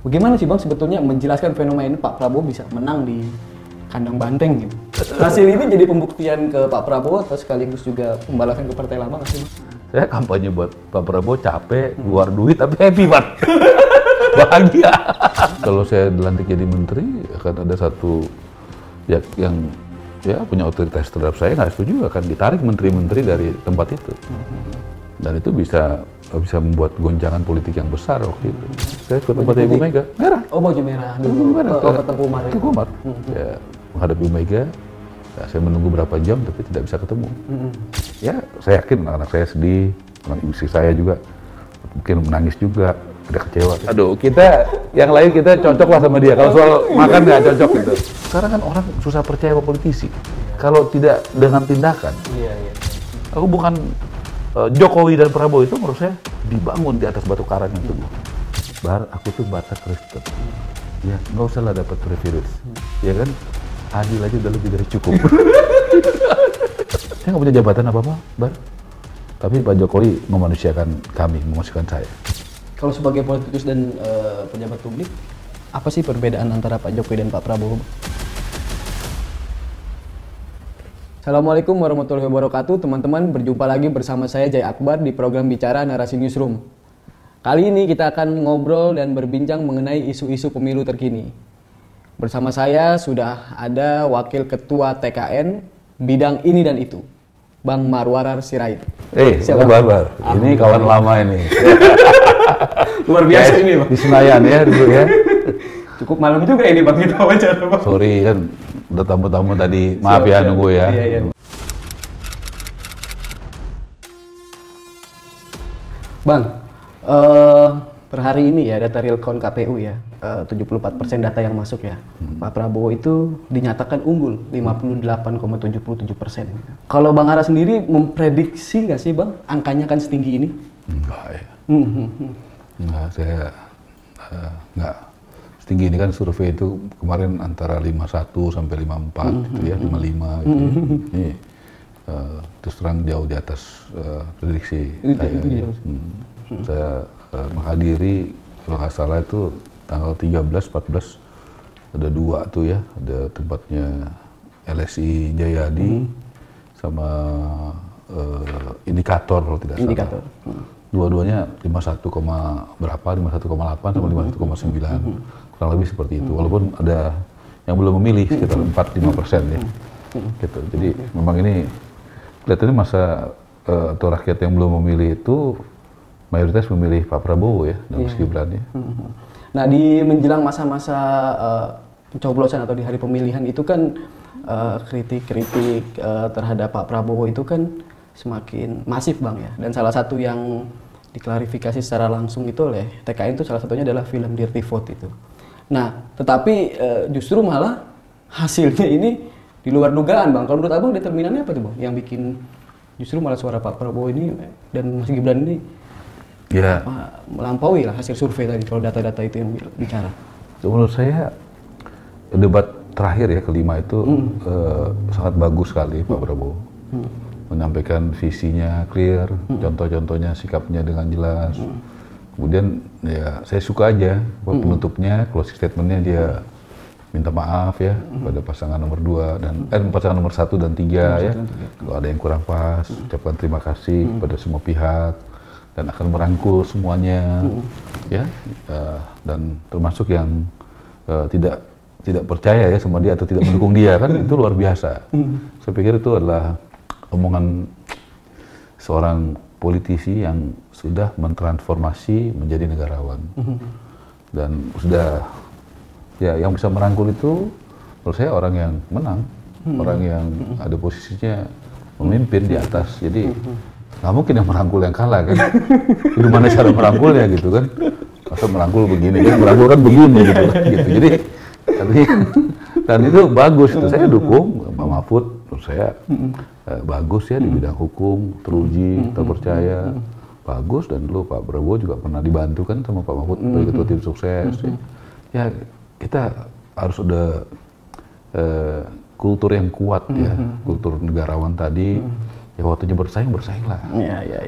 Bagaimana sih Bang sebetulnya menjelaskan fenomena ini Pak Prabowo bisa menang di kandang banteng gitu? Hasil ini jadi pembuktian ke Pak Prabowo atau sekaligus juga pembalasan ke partai lama nggak sih Bang? Saya kampanye buat Pak Prabowo capek, keluar duit tapi happy Pak. Bahagia. Kalau saya dilantik jadi menteri akan ada satu yang ya punya otoritas terhadap saya nggak setuju akan ditarik menteri-menteri dari tempat itu. Dan itu bisa membuat goncangan politik yang besar waktu itu. Saya ke tempatnya Ibu Mega, merah. Oh baju merah. Ketemu Umar. Ketemu Umar. Ya, menghadapi Ibu Mega, ya, saya menunggu berapa jam tapi tidak bisa ketemu. Ya, saya yakin anak saya sedih, anak istri saya juga mungkin menangis juga. Udah kecewa. Aduh, kita yang lain kita cocok lah sama dia. Kalau soal makan nggak cocok gitu. Sekarang kan orang susah percaya sama politisi. Kalau tidak dengan tindakan. Iya, iya. Aku bukan Jokowi dan Prabowo itu menurut saya dibangun di atas batu karang yang teguh. Aku tuh Batak Kristen. Ya, nggak usah lah dapat privilege. Ya kan? Adil aja udah lebih dari cukup. Saya nggak punya jabatan apa-apa, Bar. Tapi Pak Jokowi memanusiakan kami, memanusiakan saya. Kalau sebagai politikus dan pejabat publik, apa sih perbedaan antara Pak Jokowi dan Pak Prabowo? Assalamualaikum warahmatullahi wabarakatuh, teman-teman. Berjumpa lagi bersama saya Jai Akbar di program Bicara Narasi Newsroom. Kali ini kita akan ngobrol dan berbincang mengenai isu-isu pemilu terkini. Bersama saya sudah ada Wakil Ketua TKN bidang ini dan itu, Bang Maruarar Sirait. Siapa kabar? Ini kawan lama ini. Luar biasa ya, ini Pak. Di Senayan ya dulu ya. Cukup malam juga ini Pak kita wawancara Pak. Sorry kan udah tamu-tamu tadi. Maaf ya nunggu ya. Iya, iya. Bang, per hari ini ya data real count KPU ya 74% data yang masuk ya. Pak Prabowo itu dinyatakan unggul 58,77%. Kalau Bang Ara sendiri memprediksi nggak sih Bang angkanya kan setinggi ini? Enggak ya. Enggak, saya enggak. Setinggi ini kan survei itu kemarin antara 51 sampai 54 gitu ya, 55 gitu. Ini terus terang jauh di atas prediksi saya. Saya menghadiri kalau nggak salah itu tanggal 13, 14 ada dua tuh ya, ada tempatnya LSI Jayadi sama indikator kalau tidak salah. Indikator. Dua-duanya 51,8 sama 51,9 kurang lebih seperti itu, walaupun ada yang belum memilih sekitar 4-5% ya gitu. Jadi memang ini kelihatannya masa atau rakyat yang belum memilih itu mayoritas memilih Pak Prabowo ya dan Mas Gibran ya. Nah di menjelang masa-masa pencoblosan atau di hari pemilihan itu kan kritik-kritik terhadap Pak Prabowo itu kan semakin masif Bang ya, dan salah satu yang diklarifikasi secara langsung itu oleh TKN itu salah satunya adalah film Dirty Vote itu. Nah, tetapi justru malah hasilnya ini di luar dugaan Bang. Kalau menurut Abang determinannya apa tuh Bang? Yang bikin justru malah suara Pak Prabowo ini dan Mas Gibran ini ya melampaui lah hasil survei tadi kalau data-data itu yang bicara. Menurut saya debat terakhir ya kelima itu sangat bagus sekali Pak Prabowo. Menyampaikan visinya clear, contoh-contohnya sikapnya dengan jelas. Kemudian ya saya suka aja penutupnya, closing statementnya dia minta maaf ya pada pasangan nomor 2 dan pasangan nomor 1 dan 3 ya. Kalau ada yang kurang pas, ucapkan terima kasih kepada semua pihak dan akan merangkul semuanya ya. Dan termasuk yang tidak percaya ya sama dia atau tidak mendukung dia kan itu luar biasa. Saya pikir itu adalah omongan seorang politisi yang sudah mentransformasi menjadi negarawan dan sudah ya yang bisa merangkul itu menurut saya orang yang menang, orang yang ada posisinya memimpin di atas. Jadi nggak mungkin yang merangkul yang kalah kan. Gimana cara merangkulnya gitu kan, masa merangkul begini kan, merangkul kan begini gitu kan gitu. Jadi dan itu bagus, itu saya dukung Pak Mahfud, menurut saya bagus ya di bidang hukum, teruji, terpercaya, bagus. Dan dulu Pak Prabowo juga pernah dibantu kan sama Pak Mahfud sebagai ketua tim sukses. Ya kita harus ada kultur yang kuat ya, kultur negarawan tadi ya waktunya bersaing lah.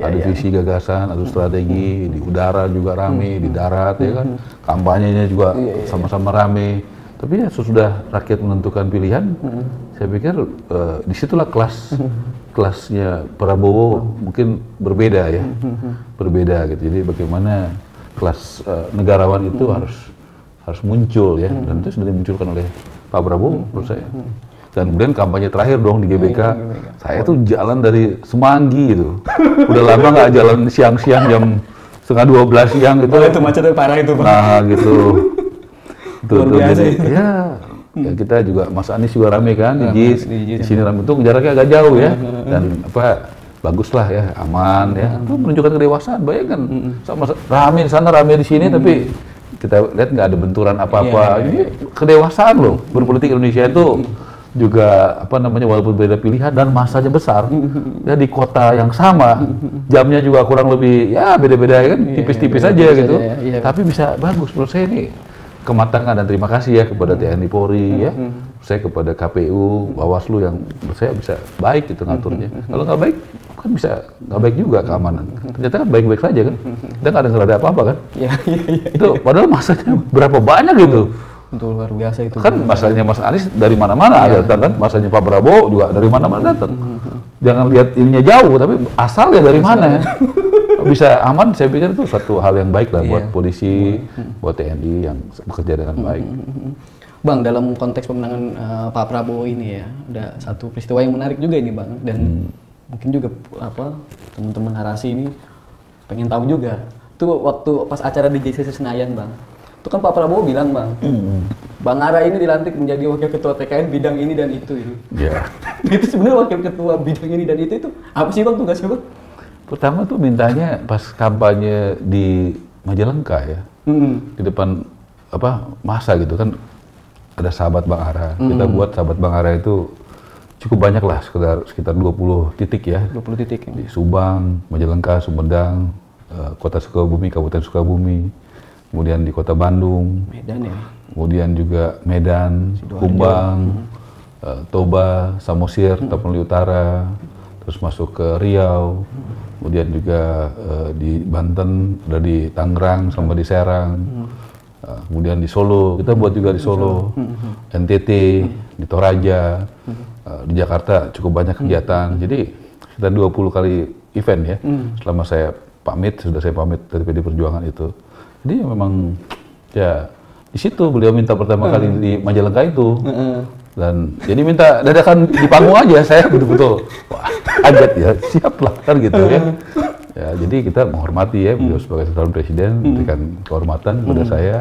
Ada visi gagasan, ada strategi, di udara juga rame, di darat ya kan, kampanyenya juga sama-sama rame. Tapi ya sesudah rakyat menentukan pilihan, saya pikir disitulah kelasnya Prabowo mungkin berbeda ya, berbeda gitu. Jadi bagaimana kelas negarawan itu harus muncul ya, dan itu sudah dimunculkan oleh Pak Prabowo menurut saya. Dan kemudian kampanye terakhir dong di GBK, saya tuh jalan dari Semanggi gitu, udah lama nggak jalan siang-siang jam 11:30 siang gitu. Itu macetnya parah itu Pak. Nah gitu. Tuh, jadi, ya kita juga Mas Anies juga rame kan, di sini rame tuh jaraknya agak jauh ya, dan apa baguslah ya, aman ya, itu menunjukkan kedewasaan. Bayangkan sama rame di sana, rame di sini, tapi kita lihat nggak ada benturan apa-apa. Kedewasaan loh berpolitik Indonesia itu juga apa namanya, walaupun beda pilihan dan masanya besar ya, di kota yang sama, jamnya juga kurang lebih ya beda-beda kan, tipis-tipis aja gitu, tapi bisa bagus menurut saya ini. Kematangan, dan terima kasih ya kepada TNI Polri ya, saya kepada KPU, Bawaslu yang menurut saya bisa baik itu ngaturnya. Kalau nggak baik kan bisa nggak baik juga keamanan. Ternyata kan baik-baik saja kan, kita nggak dengar ada apa-apa kan. Itu padahal masanya berapa banyak gitu. Betul, luar biasa itu. Kan masanya Mas Anies dari mana-mana datang kan, masanya Pak Prabowo juga dari mana-mana datang. Jangan lihat ininya jauh, tapi asalnya dari mana ya. Bisa aman, saya pikir itu satu hal yang baik lah buat polisi, buat TNI yang bekerja dengan baik. Bang, dalam konteks pemenangan Pak Prabowo ini ya, ada satu peristiwa yang menarik juga ini Bang, dan mungkin juga apa teman-teman Harasi ini pengen tahu juga. Itu waktu pas acara di JCC Senayan Bang, itu kan Pak Prabowo bilang Bang, Bang Ara ini dilantik menjadi wakil ketua TKN bidang ini dan itu. Iya. Itu sebenarnya wakil ketua bidang ini dan itu apa sih Bang tugasnya Bang? Pertama tuh mintanya pas kampanye di Majalengka ya, di depan apa masa gitu kan, ada sahabat Bang Ara. Kita buat sahabat Bang Ara itu cukup banyak lah, sekitar 20 titik ya. 20 titik ya. Di Subang, Majalengka, Sumedang, Kota Sukabumi, Kabupaten Sukabumi, kemudian di Kota Bandung, Medan ya. Kemudian juga Medan, Kumbang, Toba, Samosir, Tapanuli Utara, terus masuk ke Riau. Kemudian juga di Banten, ada di Tangerang sama di Serang, kemudian di Solo, kita buat juga di Solo, NTT, di Toraja, di Jakarta cukup banyak kegiatan. Jadi kita 20 kali event ya, selama saya pamit, sudah saya pamit dari PDI Perjuangan itu. Jadi memang ya di situ beliau minta pertama kali di Majalengka itu. Dan jadi minta dadakan di panggung aja, saya betul-betul wah kaget ya, siap lah kan gitu ya. Ya jadi kita menghormati ya beliau sebagai calon presiden, memberikan kehormatan kepada saya.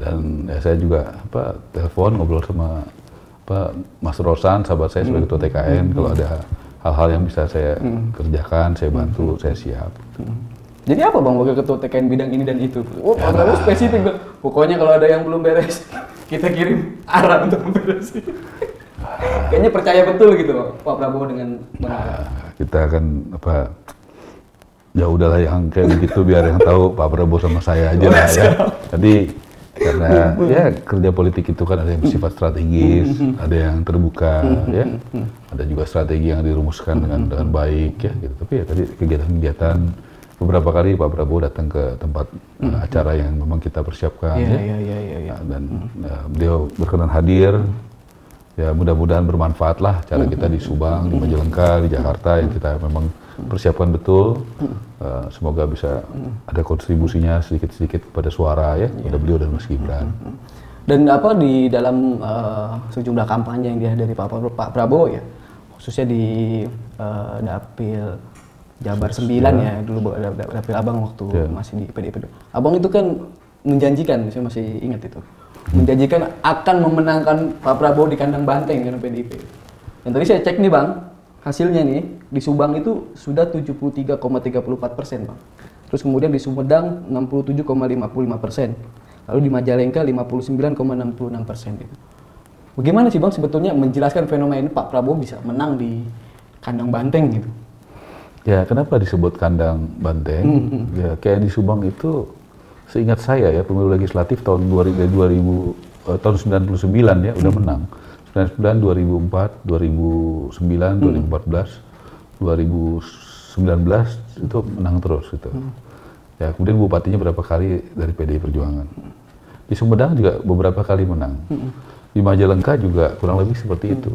Dan ya, saya juga apa telepon ngobrol sama apa Mas Rosan, sahabat saya sebagai ketua TKN. Kalau ada hal-hal yang bisa saya kerjakan, saya bantu, saya siap. Jadi apa Bang wakil ketua TKN bidang ini dan itu? Oh, ya, Pak spesifik Bang. Pokoknya kalau ada yang belum beres, kita kirim arah untuk memberesin. Kayaknya percaya betul gitu Pak Prabowo dengan Bang Ara. Kita kan apa, ya udahlah yang kayak begitu biar yang tahu Pak Prabowo sama saya aja lah ya. Jadi karena ya kerja politik itu kan ada yang bersifat strategis, ada yang terbuka ya, ada juga strategi yang dirumuskan dengan baik ya gitu. Tapi ya tadi kegiatan-kegiatan beberapa kali Pak Prabowo datang ke tempat acara yang memang kita persiapkan dan beliau berkenan hadir. Ya mudah-mudahan bermanfaat lah cara kita di Subang, di Majalengka, di Jakarta yang kita memang persiapkan betul. Semoga bisa ada kontribusinya sedikit-sedikit kepada suara ya, kepada beliau dan Mas Gibran. Dan apa di dalam sejumlah kampanye yang dihadiri Pak Prabowo ya, khususnya di Dapil Jabar 9 ya, dulu Dapil Abang waktu masih di PDI Perjuangan. Abang itu kan menjanjikan, saya masih ingat itu, menjanjikan akan memenangkan Pak Prabowo di kandang banteng dengan PDIP. Dan tadi saya cek nih Bang, hasilnya nih, di Subang itu sudah 73,34%, Bang. Terus kemudian di Sumedang 67,55%. Lalu di Majalengka 59,66%. Gitu. Bagaimana sih Bang sebetulnya menjelaskan fenomena ini Pak Prabowo bisa menang di kandang banteng gitu? Ya, kenapa disebut kandang banteng? Ya, kayak di Subang itu, seingat saya ya, pemilu legislatif tahun 1999 ya, udah menang. 99, 2004, 2009, 2014, 2019 itu menang terus gitu. Ya, kemudian bupatinya berapa kali dari PDI Perjuangan. Di Sumedang juga beberapa kali menang. Di Majalengka juga kurang lebih seperti itu.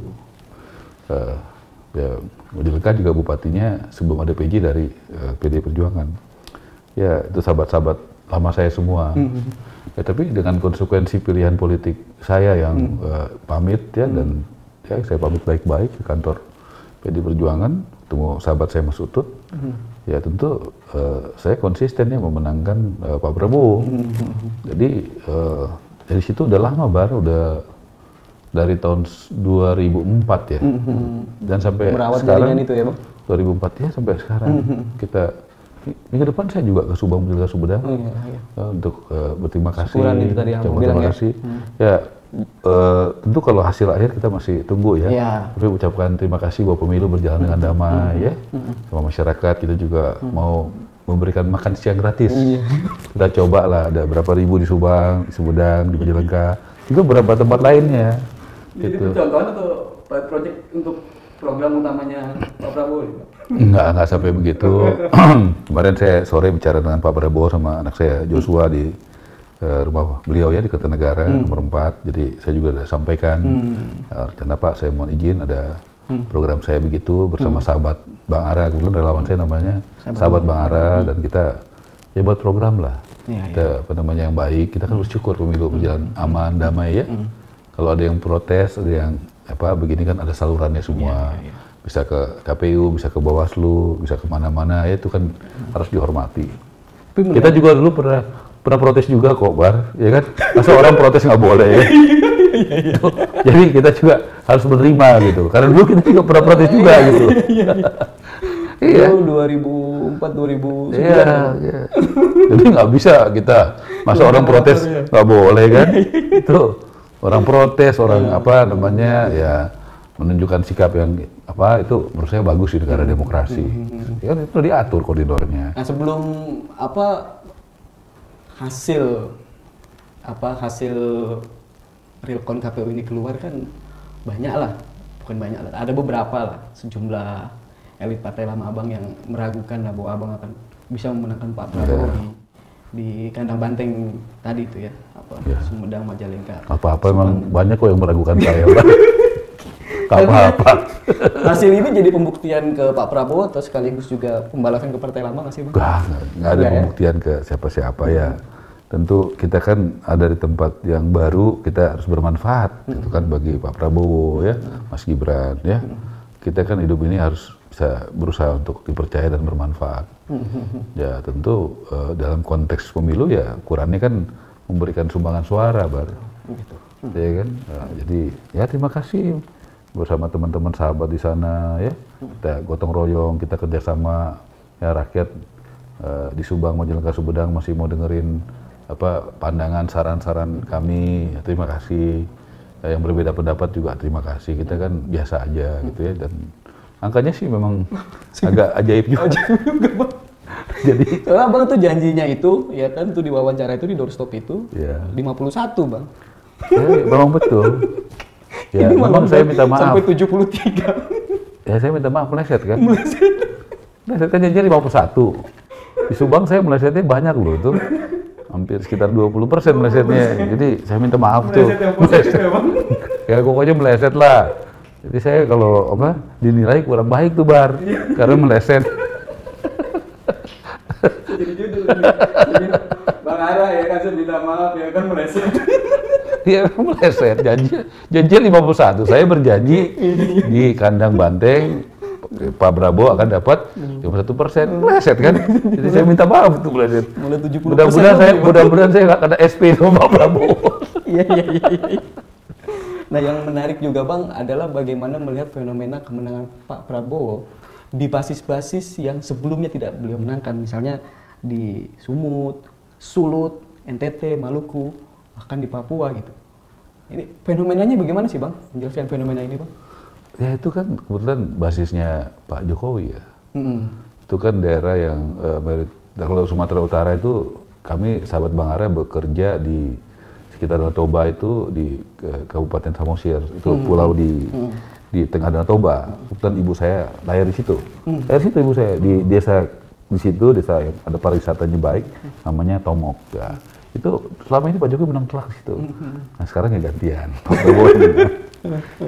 Ya, Majalengka juga bupatinya sebelum ada PJ dari PDI Perjuangan. Ya, itu sahabat-sahabat lama saya semua. Ya, tapi dengan konsekuensi pilihan politik saya yang pamit ya, dan ya, saya pamit baik-baik ke kantor PDI Perjuangan, ketemu sahabat saya Mas Utut. Ya tentu saya konsisten ya memenangkan Pak Prabowo. Jadi dari situ udah lama udah dari tahun 2004 ya. Dan sampai merawat jaringan itu ya, Bang. 2004 ya sampai sekarang. Kita minggu depan saya juga ke Subang, ke Sumedang. Untuk berterima kasih. Itu tadi yang bilang, ya. Ya tentu kalau hasil akhir kita masih tunggu ya. Tapi ucapkan terima kasih bahwa pemilu berjalan dengan damai ya. Sama masyarakat kita juga mau memberikan makan siang gratis. Kita cobalah ada berapa ribu di Subang, di Sumedang, di Majalengka, juga beberapa tempat lainnya. Jadi gitu. Itu contohnya atau proyek untuk program utamanya Pak Prabowo? Enggak sampai begitu. Kemarin saya sore bicara dengan Pak Prabowo sama anak saya Joshua di rumah beliau ya di Kertanegara nomor 4. Jadi saya juga sudah sampaikan rencana Pak, saya mohon izin ada program saya begitu bersama sahabat Bang Ara, kebetulan relawan saya namanya sahabat Bang Ara, dan kita ya buat program lah. Kita apa namanya yang baik, kita kan harus syukur pemilu berjalan aman, damai ya. Kalau ada yang protes, ada yang apa begini kan ada salurannya semua. Bisa ke KPU, bisa ke Bawaslu, bisa kemana-mana ya, itu kan harus dihormati. Kita juga dulu pernah protes juga kok, Bar, ya kan? Masa orang protes nggak boleh ya? Jadi kita juga harus menerima gitu, karena dulu kita juga pernah protes juga gitu. Iya. 2004-2009. Iya. Jadi nggak bisa kita, masa orang protes nggak boleh kan? Itu orang protes, orang apa namanya ya menunjukkan sikap yang apa itu menurut saya bagus di negara demokrasi. Ya kan itu diatur koridornya. Nah, sebelum apa hasil real count KPU ini keluar kan ada beberapa lah sejumlah elit partai lama abang yang meragukan lah bahwa abang akan bisa memenangkan Pak Prabowo di kandang banteng tadi itu ya, apa Sumedang, Majalengka. Apa-apa memang banyak kok yang meragukan saya. Hasil ini jadi pembuktian ke Pak Prabowo atau sekaligus juga pembalasan ke partai lama nggak sih, Bang? Nggak ada pembuktian ke siapa-siapa ya. Tentu kita kan ada di tempat yang baru, kita harus bermanfaat itu kan bagi Pak Prabowo ya, Mas Gibran ya. Kita kan hidup ini harus bisa berusaha untuk dipercaya dan bermanfaat. Ya tentu dalam konteks pemilu ya ukurannya kan memberikan sumbangan suara baru. Ya kan? Nah, jadi ya terima kasih bersama teman-teman sahabat di sana ya, kita gotong royong, kita kerjasama ya, rakyat di Subang, Majalengka, Sumedang masih mau dengerin apa pandangan, saran-saran kami ya, terima kasih yang berbeda pendapat juga terima kasih, kita kan biasa aja gitu ya, dan angkanya sih memang agak ajaib juga. Jadi Abang tuh janjinya itu ya kan tuh di wawancara itu di doorstop itu 51 Bang. Memang betul. Ya, memang saya minta maaf. Sampai 73. Ya, saya minta maaf meleset kan. Meleset kan janjinya 51. Di Subang saya melesetnya banyak loh tuh. Hampir sekitar 20% melesetnya. Jadi saya minta maaf tuh. Meleset. Ya pokoknya meleset lah. Jadi saya kalau apa dinilai kurang baik tuh, Bar. Karena meleset. Jadi judul ini. Bang Ara ya kan saya minta maaf ya kan meleset. Dia meleset, janji 51. Saya berjanji di kandang banteng Pak Prabowo akan dapat 51%. Meleset kan? Jadi saya minta maaf itu meleset. Mudah-mudahan saya nggak kena SP sama Pak Prabowo. Iya. Nah, yang menarik juga Bang adalah bagaimana melihat fenomena kemenangan Pak Prabowo di basis-basis yang sebelumnya tidak beliau menangkan, misalnya di Sumut, Sulut, NTT, Maluku, bahkan di Papua gitu. Ini fenomenanya bagaimana sih, Bang? Menjelaskan fenomena ini, Bang? Ya itu kan kebetulan basisnya Pak Jokowi ya. Itu kan daerah yang kalau Sumatera Utara itu kami sahabat Bang Ara bekerja di sekitar Danau Toba itu di Kabupaten Samosir itu pulau di di tengah Danau Toba. Kebetulan ibu saya lahir di situ. Lahir di situ ibu saya, di desa di situ, desa yang ada pariwisatanya baik, namanya Tomok. Ya. Itu selama ini Pak Jokowi menang telak di situ. Nah sekarang ya gantian.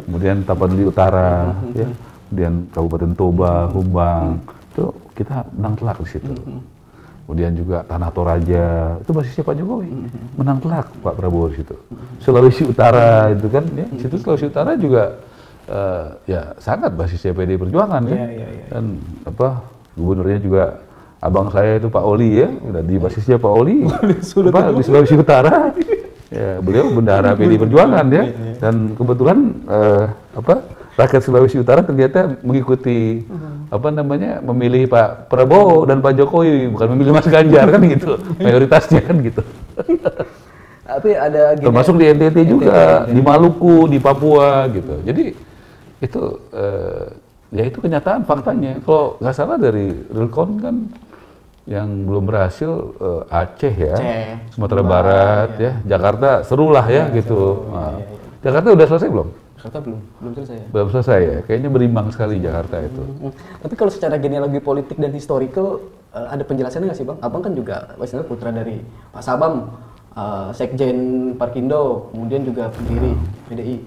Kemudian Tapanuli Utara, ya. Kemudian Kabupaten Toba, Humbang, itu kita menang telak di situ. Kemudian juga Tanah Toraja, itu basisnya Pak Jokowi, menang telak Pak Prabowo di situ. Sulawesi Utara itu kan, ya, situ Sulawesi Utara juga ya sangat basisnya PDI Perjuangan ya. Dan apa gubernurnya juga abang saya itu Pak Oli ya, udah di basisnya Pak Oli, apa, di Sulawesi Utara. Ya, beliau bendahara PDI Perjuangan ya, dan kebetulan apa rakyat Sulawesi Utara ternyata mengikuti. Apa namanya, memilih Pak Prabowo dan Pak Jokowi, bukan memilih Mas Ganjar kan gitu, mayoritasnya kan gitu. Tapi ada gini, termasuk di NTT juga, NTT. Di Maluku, di Papua gitu. Jadi itu ya itu kenyataan faktanya. Kalau nggak salah dari Relcon kan yang belum berhasil Aceh ya, Sumatera Barat ya, Jakarta serulah ya gitu. Nah, Jakarta udah selesai belum? Jakarta belum selesai. Belum selesai ya. Kayaknya berimbang sekali Jakarta itu. Tapi kalau secara genealogi politik dan historical ada penjelasannya nggak sih Bang? Abang kan juga misalnya putra dari Pak Sabam, Sekjen Parkindo, kemudian juga pendiri PDI.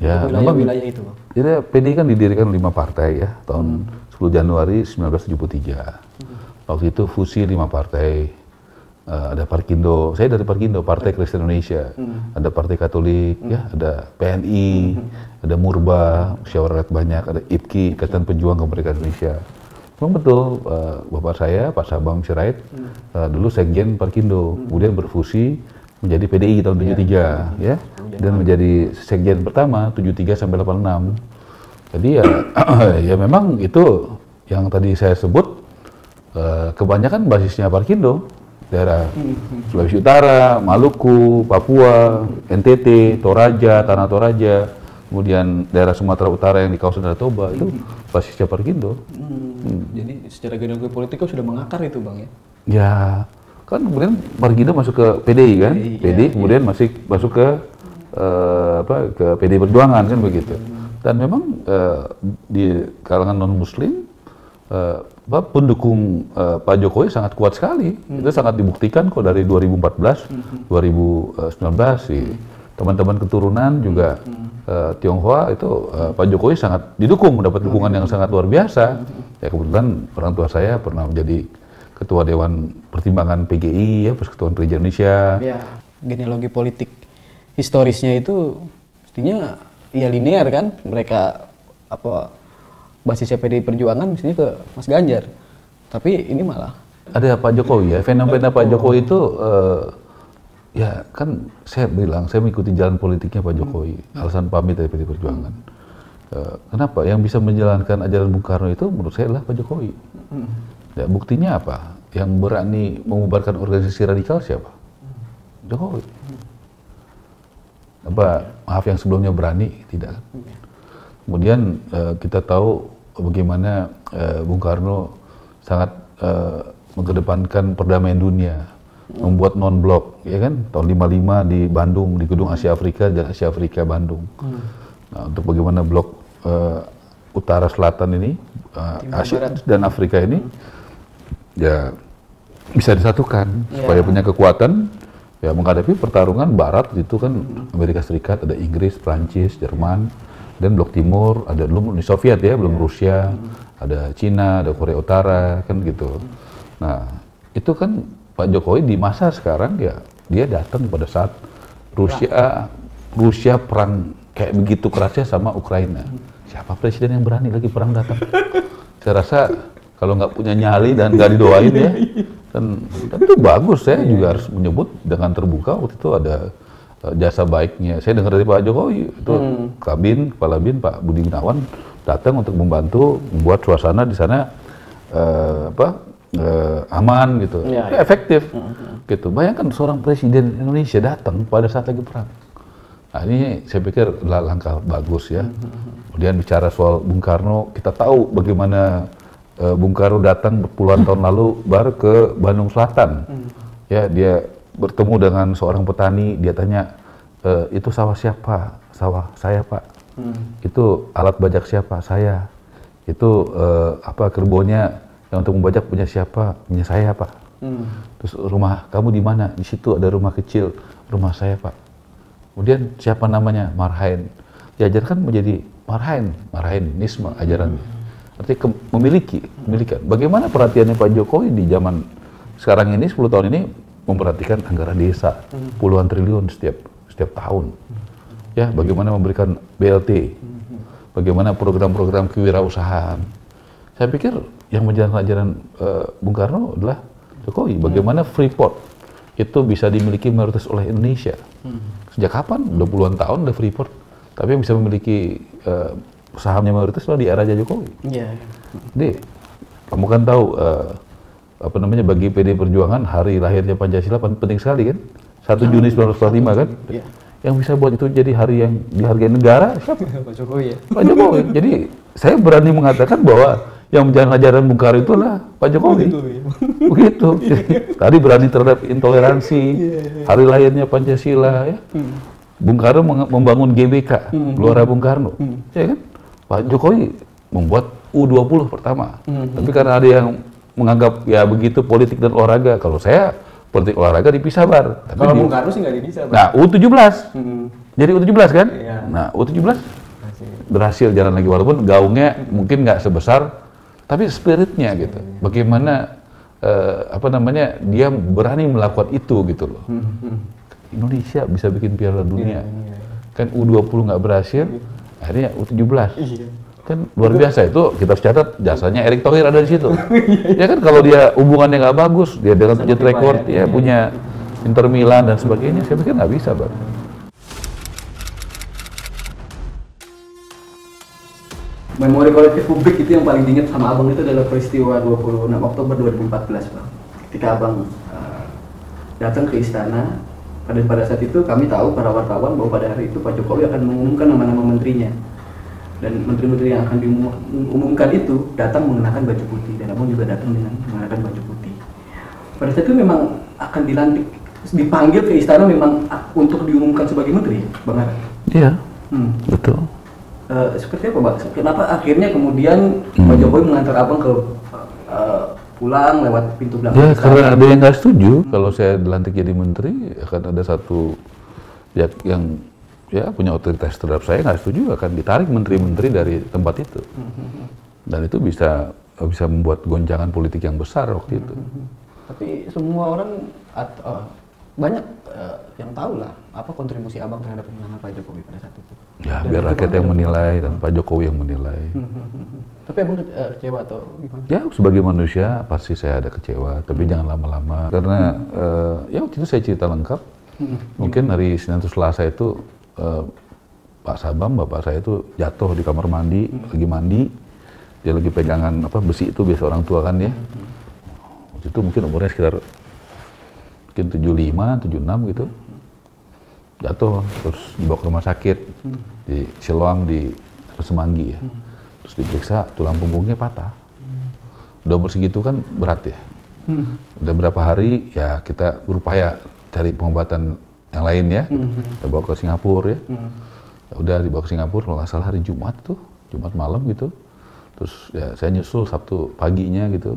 Ya, wilayah itu. Bang. Jadi PDI kan didirikan 5 partai ya, tahun 10 Januari 1973. Waktu itu fusi 5 partai. Ada Parkindo, saya dari Parkindo, Partai Kristen Indonesia, ada Partai Katolik, ya, ada PNI, ada Murba, Musyawarah Rakyat banyak, ada IPKI, Ikatan Pejuang Kemerdekaan Indonesia. Memang betul, bapak saya, Pak Sabam Sirait, dulu sekjen Parkindo, kemudian berfusi menjadi PDI tahun 73, ya, dan menjadi sekjen pertama 73 sampai 86. Jadi ya, ya memang itu yang tadi saya sebut, kebanyakan basisnya Parkindo. Daerah Sulawesi Utara, Maluku, Papua, NTT, Toraja, Tanah Toraja, kemudian daerah Sumatera Utara yang di kawasan Danau Toba itu basisnya Parkindo. Jadi secara genealogi politik sudah mengakar itu Bang ya? Ya, kan kemudian Parkindo masuk ke PDI kan, PDI kemudian masih masuk ke ke PDI Perjuangan kan begitu. Dan memang di kalangan non Muslim. Pendukung Pak Jokowi sangat kuat sekali. Itu sangat dibuktikan kok dari 2014, 2019 sih. Teman-teman keturunan juga Tionghoa itu Pak Jokowi sangat didukung, mendapat dukungan yang sangat luar biasa. Ya kebetulan orang tua saya pernah menjadi ketua Dewan Pertimbangan PGI ya, Persekutuan Gereja Indonesia. Ya, genealogi politik historisnya itu mestinya ya linear kan? Mereka apa basisnya PDI Perjuangan misalnya ke Mas Ganjar, tapi ini malah ada Pak Jokowi ya, fenomena Pak Jokowi itu ya kan saya bilang, saya mengikuti jalan politiknya Pak Jokowi, alasan pamit dari PDI Perjuangan. Kenapa? Yang bisa menjalankan ajaran Bung Karno itu menurut saya adalah Pak Jokowi. Ya, buktinya apa? Yang berani mengubarkan organisasi radikal siapa? Jokowi. Apa, maaf yang sebelumnya berani, tidak. Kemudian kita tahu bagaimana Bung Karno sangat mengedepankan perdamaian dunia, membuat non-blok, ya kan? Tahun 55 di Bandung, di gedung Asia Afrika dan Asia Afrika Bandung. Nah, untuk bagaimana blok utara selatan ini, Asia dan Afrika ini, ya bisa disatukan supaya punya kekuatan. Ya menghadapi pertarungan Barat itu kan Amerika Serikat, ada Inggris, Prancis, Jerman. Dan blok timur, ada belum Uni Soviet ya, belum Rusia, ada Cina, ada Korea Utara, kan gitu. Nah, itu kan Pak Jokowi di masa sekarang ya, dia datang pada saat Rusia perang kayak begitu kerasnya sama Ukraina. Siapa presiden yang berani lagi perang datang? Saya rasa kalau nggak punya nyali dan nggak didoain ya, dan itu bagus, saya juga harus menyebut dengan terbuka waktu itu ada jasa baiknya. Saya dengar dari Pak Jokowi itu Kepala Bin Pak Budi Gunawan datang untuk membantu membuat suasana di sana aman gitu, efektif gitu. Bayangkan seorang presiden Indonesia datang pada saat lagi perang. Nah, ini saya pikir langkah bagus ya. Kemudian bicara soal Bung Karno, kita tahu bagaimana Bung Karno datang puluhan tahun lalu baru ke Bandung Selatan. Ya dia bertemu dengan seorang petani, dia tanya, itu sawah siapa? Sawah saya, Pak. Itu alat bajak siapa? Saya. Itu kerbaunya yang untuk membajak punya siapa? Punya saya, Pak. Terus rumah kamu di mana? Di situ ada rumah kecil, rumah saya, Pak. Kemudian siapa namanya? Marhaen. Diajarkan menjadi marhaen, marhaenisme ajaran. Artinya memiliki, memilikan. Bagaimana perhatiannya Pak Jokowi di zaman sekarang ini, 10 tahun ini, memperhatikan anggaran desa, puluhan triliun setiap tahun. Ya, bagaimana memberikan BLT, bagaimana program-program kewirausahaan. Saya pikir yang menjalankan ajaran Bung Karno adalah Jokowi. Bagaimana Freeport itu bisa dimiliki mayoritas oleh Indonesia. Sejak kapan? Udah puluhan tahun udah Freeport. Tapi yang bisa memiliki sahamnya mayoritas adalah di era Jokowi. Yeah. Jadi, kamu kan tahu bagi PDI Perjuangan hari lahirnya Pancasila penting sekali kan? 1 Juni 1945 kan? Yeah. Yang bisa buat itu jadi hari yang dihargai negara siapa? Pak Jokowi ya. Pak Jokowi. Jadi, saya berani mengatakan bahwa yang menjalankan ajaran Bung Karno itu adalah Pak Jokowi. Begitu. Tadi berani terhadap intoleransi, hari lahirnya Pancasila ya. Bung Karno membangun GBK, Gelora Bung Karno. Ya kan? Pak Jokowi membuat U20 pertama, tapi karena ada yang menganggap ya begitu politik dan olahraga. Kalau saya politik olahraga dipisah bar. Tapi kalau Bung Karno sih nggak dipisah bar. Nah U17, jadi U17 kan? Iya. Nah U17 berhasil jalan lagi walaupun gaungnya mungkin nggak sebesar, tapi spiritnya gitu. Bagaimana dia berani melakukan itu gitu loh. Indonesia bisa bikin Piala Dunia, kan U20 nggak berhasil. Akhirnya U17 kan luar biasa itu kita harus catat jasanya Erick Thohir ada di situ. Ya kan kalau dia hubungannya nggak bagus dia dalam jet record ya punya Inter Milan dan sebagainya saya pikir nggak bisa Bang. Memori kolektif publik itu yang paling diingat sama abang itu adalah peristiwa 26 Oktober 2014 Bang. Ketika abang datang ke istana. Dan pada saat itu kami tahu para wartawan bahwa pada hari itu Pak Jokowi akan mengumumkan nama-nama menterinya. Dan menteri-menteri yang akan diumumkan itu datang mengenakan baju putih. Dan abang juga datang dengan mengenakan baju putih. Pada saat itu memang akan dilantik, dipanggil ke istana memang untuk diumumkan sebagai menteri, Bang Ara? Iya, betul. Seperti apa, Bang? Kenapa akhirnya kemudian Pak Jokowi mengantar abang ke pulang lewat pintu belakang. Ya, karena ada yang nggak setuju. Kalau saya dilantik jadi menteri, akan ada satu pihak yang ya punya otoritas terhadap saya nggak setuju, akan ditarik menteri-menteri dari tempat itu. Dan itu bisa membuat goncangan politik yang besar waktu itu. Tapi semua orang atau banyak yang tahu lah apa kontribusi abang terhadap kemenangan Pak Jokowi pada saat itu. Ya, dan biar rakyat yang menilai dan Pak Jokowi yang menilai. Tapi abang kecewa atau gimana? Ya, sebagai manusia pasti saya ada kecewa, tapi jangan lama-lama. Karena ya waktu itu saya cerita lengkap. Mungkin hari Senin atau Selasa itu Pak Sabam, bapak saya itu jatuh di kamar mandi, lagi mandi. Dia lagi pegangan besi itu biasa orang tua kan ya. Waktu itu mungkin umurnya sekitar 75, 76 gitu. Jatuh terus dibawa ke rumah sakit di Siloam di Semanggi ya. Terus diperiksa tulang punggungnya patah. Udah umur segitu kan berat ya. Udah berapa hari ya kita berupaya cari pengobatan yang lain ya. Kita bawa ke Singapura ya. Ya udah dibawa ke Singapura kalau nggak salah hari Jumat tuh, Jumat malam gitu. Terus ya saya nyusul Sabtu paginya gitu.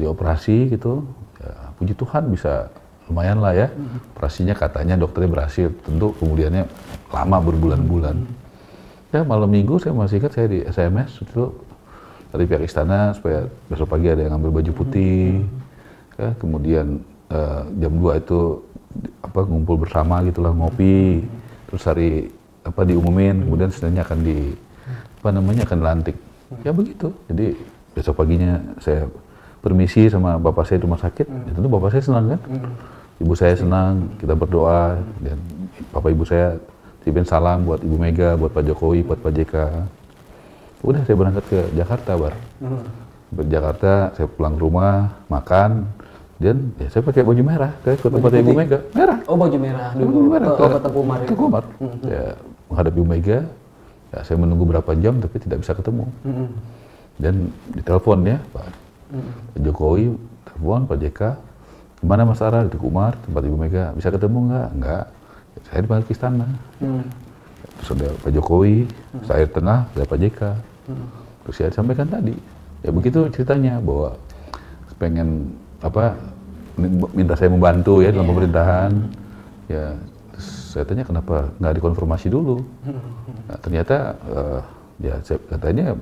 Dioperasi gitu. Ya, puji Tuhan bisa lumayan lah ya. Operasinya katanya dokternya berhasil. Tentu kemudiannya lama berbulan-bulan. Ya malam minggu saya masih ingat saya di SMS itu dari pihak istana supaya besok pagi ada yang ngambil baju putih. Ya, kemudian jam 2 itu ngumpul bersama gitulah ngopi. Terus hari diumumin kemudian setelahnya akan akan dilantik. Ya begitu. Jadi besok paginya saya permisi sama bapak saya di rumah sakit. Ya, tentu bapak saya senang kan. Ibu saya senang, kita berdoa dan bapak ibu saya Ibin salam buat Ibu Mega, buat Pak Jokowi, buat Pak JK. Udah saya berangkat ke Jakarta, Bar. Ke Jakarta, saya pulang ke rumah, makan, dan ya saya pakai baju merah, saya ke tempat Ibu Mega. Merah. Oh, baju merah. Baju merah. Ke ketemu Umar. Ke Umar. Ya, menghadapi Ibu Mega. Ya, saya menunggu berapa jam tapi tidak bisa ketemu. Dan ditelepon ya, Pak. Pak Jokowi telepon Pak JK. Kemana Mas Ara? Di Umar, tempat Ibu Mega. Bisa ketemu nggak? Nggak. Saya dipanggil ke istana. saudara Pak Jokowi, saya Air Tengah, saya Pak JK. Terus saya sampaikan tadi, ya begitu ceritanya, bahwa pengen apa, minta saya membantu ya dalam pemerintahan. Ya, terus saya tanya kenapa nggak dikonfirmasi dulu. Nah, ternyata ya saya katanya,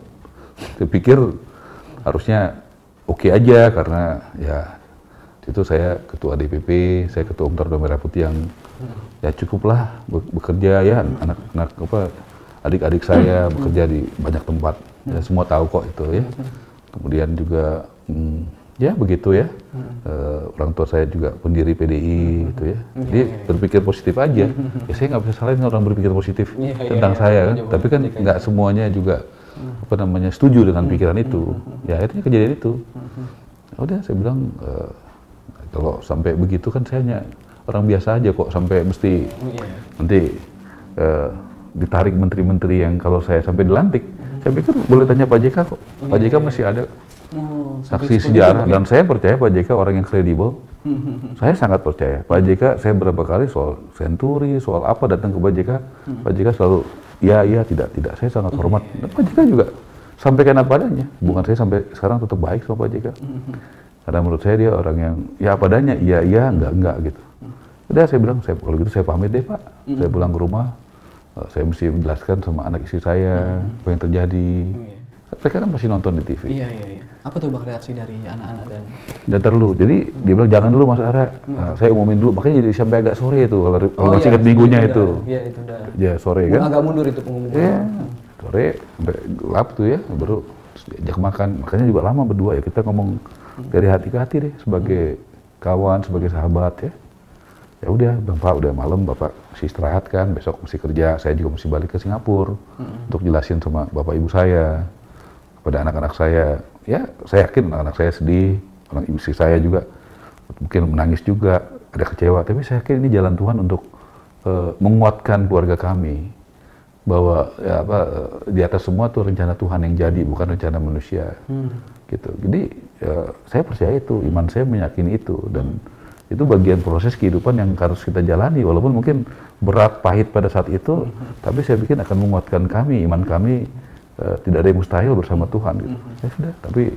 saya pikir harusnya oke aja, karena ya itu saya ketua DPP, saya ketua Umum Partai Merah Putih yang ya cukuplah bekerja ya, anak-anak apa, adik-adik saya bekerja di banyak tempat, ya, semua tahu kok itu ya. Kemudian juga ya begitu ya, orang tua saya juga pendiri PDI gitu ya, jadi berpikir positif aja. Ya saya nggak bisa salahin orang berpikir positif tentang saya kan, tapi kan nggak semuanya juga apa namanya setuju dengan pikiran itu. Ya akhirnya kejadian itu, udah saya bilang, kalau sampai begitu kan saya hanya orang biasa aja kok, sampai mesti nanti ditarik menteri-menteri yang kalau saya sampai dilantik, saya pikir boleh tanya Pak JK kok. Pak JK masih ada saksi sejarah, dan saya percaya Pak JK orang yang kredibel. Saya sangat percaya Pak JK, saya berapa kali soal senturi, soal apa datang ke Pak JK, Pak JK selalu iya, iya, tidak, tidak. Saya sangat hormat. Dan Pak JK juga sampaikan apa adanya. Hubungan saya sampai sekarang tetap baik sama Pak JK. Karena menurut saya dia orang yang ya apa adanya, iya iya, enggak gitu. Udah saya bilang, saya kalau gitu saya pamit deh Pak. Saya pulang ke rumah, saya mesti menjelaskan sama anak istri saya apa yang terjadi. Saya kan masih nonton di TV. Iya iya iya. Apa tuh Bang reaksi dari anak-anak dan? Tidak terlalu. Jadi dia bilang jangan dulu Mas Ara, saya umumin dulu. Makanya jadi sampai agak sore itu, kalau masih ingat minggunya itu. Iya itu udah. Ya sore kan. Agak mundur itu pengumuman. Iya. Sore sampai gelap tuh ya, baru diajak makan. Makanya juga lama berdua ya, kita ngomong dari hati ke hati deh, sebagai kawan, sebagai sahabat ya. Ya udah, Bapak udah malam, Bapak mesti istirahat kan, besok mesti kerja, saya juga mesti balik ke Singapura untuk jelasin sama Bapak Ibu saya, kepada anak-anak saya. Ya, saya yakin anak-anak saya sedih, orang istri saya juga mungkin menangis juga, ada kecewa, tapi saya yakin ini jalan Tuhan untuk menguatkan keluarga kami, bahwa ya apa, di atas semua tuh rencana Tuhan yang jadi, bukan rencana manusia. Gitu. Jadi saya percaya itu, iman saya meyakini itu, dan itu bagian proses kehidupan yang harus kita jalani, walaupun mungkin berat, pahit pada saat itu, tapi saya pikir akan menguatkan kami, iman kami tidak ada yang mustahil bersama Tuhan gitu. Ya sudah, tapi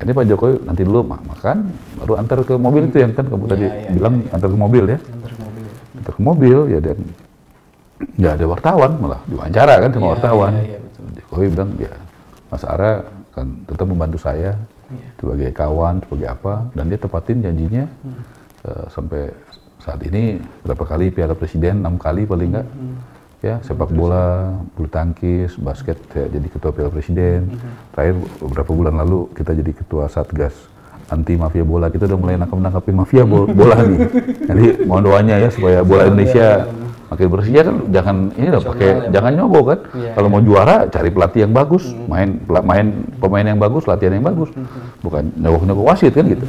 ini Pak Jokowi nanti dulu makan, baru antar ke mobil itu yang kan kamu tadi bilang antar ke mobil ya, antar ke mobil ya, dan nggak ada wartawan, malah diwawancara kan sama wartawan. Jokowi bilang ya Mas Ara kan tetap membantu saya sebagai kawan, sebagai apa, dan dia tepatin janjinya sampai saat ini berapa kali Piala Presiden, 6 kali paling nggak ya, sepak bola, bulu tangkis, basket saya jadi ketua Piala Presiden. Terakhir beberapa bulan lalu kita jadi ketua Satgas Anti Mafia Bola. Kita udah mulai menangkapi mafia bola nih. Jadi mohon doanya ya supaya bola Indonesia makin bersih kan, jangan ini dong pakai ya, jangan nyogok kan. Ya, kalau mau juara cari pelatih yang bagus, main pemain yang bagus, latihan yang bagus. Bukan nyogok-nyogok wasit kan gitu.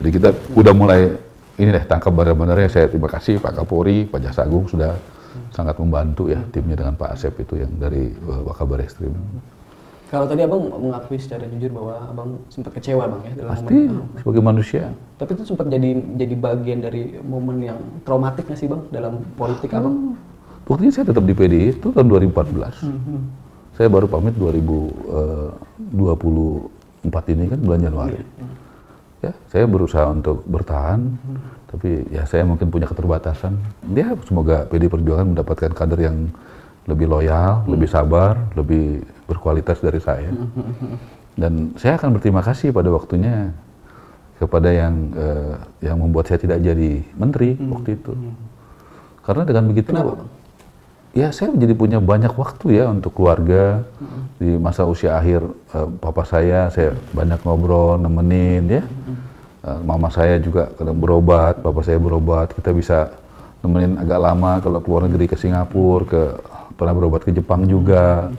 Jadi kita udah mulai ini deh, tangkap benar-benarnya. Saya terima kasih Pak Kapolri, Pak Jaksa Agung sudah sangat membantu ya timnya dengan Pak Asep itu yang dari Wakabarreskrim. Kalau tadi Abang mengakui secara jujur bahwa Abang sempat kecewa Bang ya dalam pasti, momen sebagai manusia. Tapi itu sempat jadi bagian dari momen yang traumatik nggak sih Bang dalam politik Abang? Buktinya saya tetap di PDI itu tahun 2014. Saya baru pamit 2024 ini kan bulan Januari. Ya, saya berusaha untuk bertahan, tapi ya saya mungkin punya keterbatasan. Ya semoga PDI Perjuangan mendapatkan kader yang lebih loyal, lebih sabar, lebih berkualitas dari saya. Dan saya akan berterima kasih pada waktunya kepada yang membuat saya tidak jadi menteri waktu itu. Karena dengan begitu, kenapa? Ya saya jadi punya banyak waktu ya untuk keluarga. Di masa usia akhir papa saya banyak ngobrol, nemenin ya. Mama saya juga kadang berobat, papa saya berobat, kita bisa nemenin agak lama kalau keluar negeri ke Singapura, pernah berobat ke Jepang juga.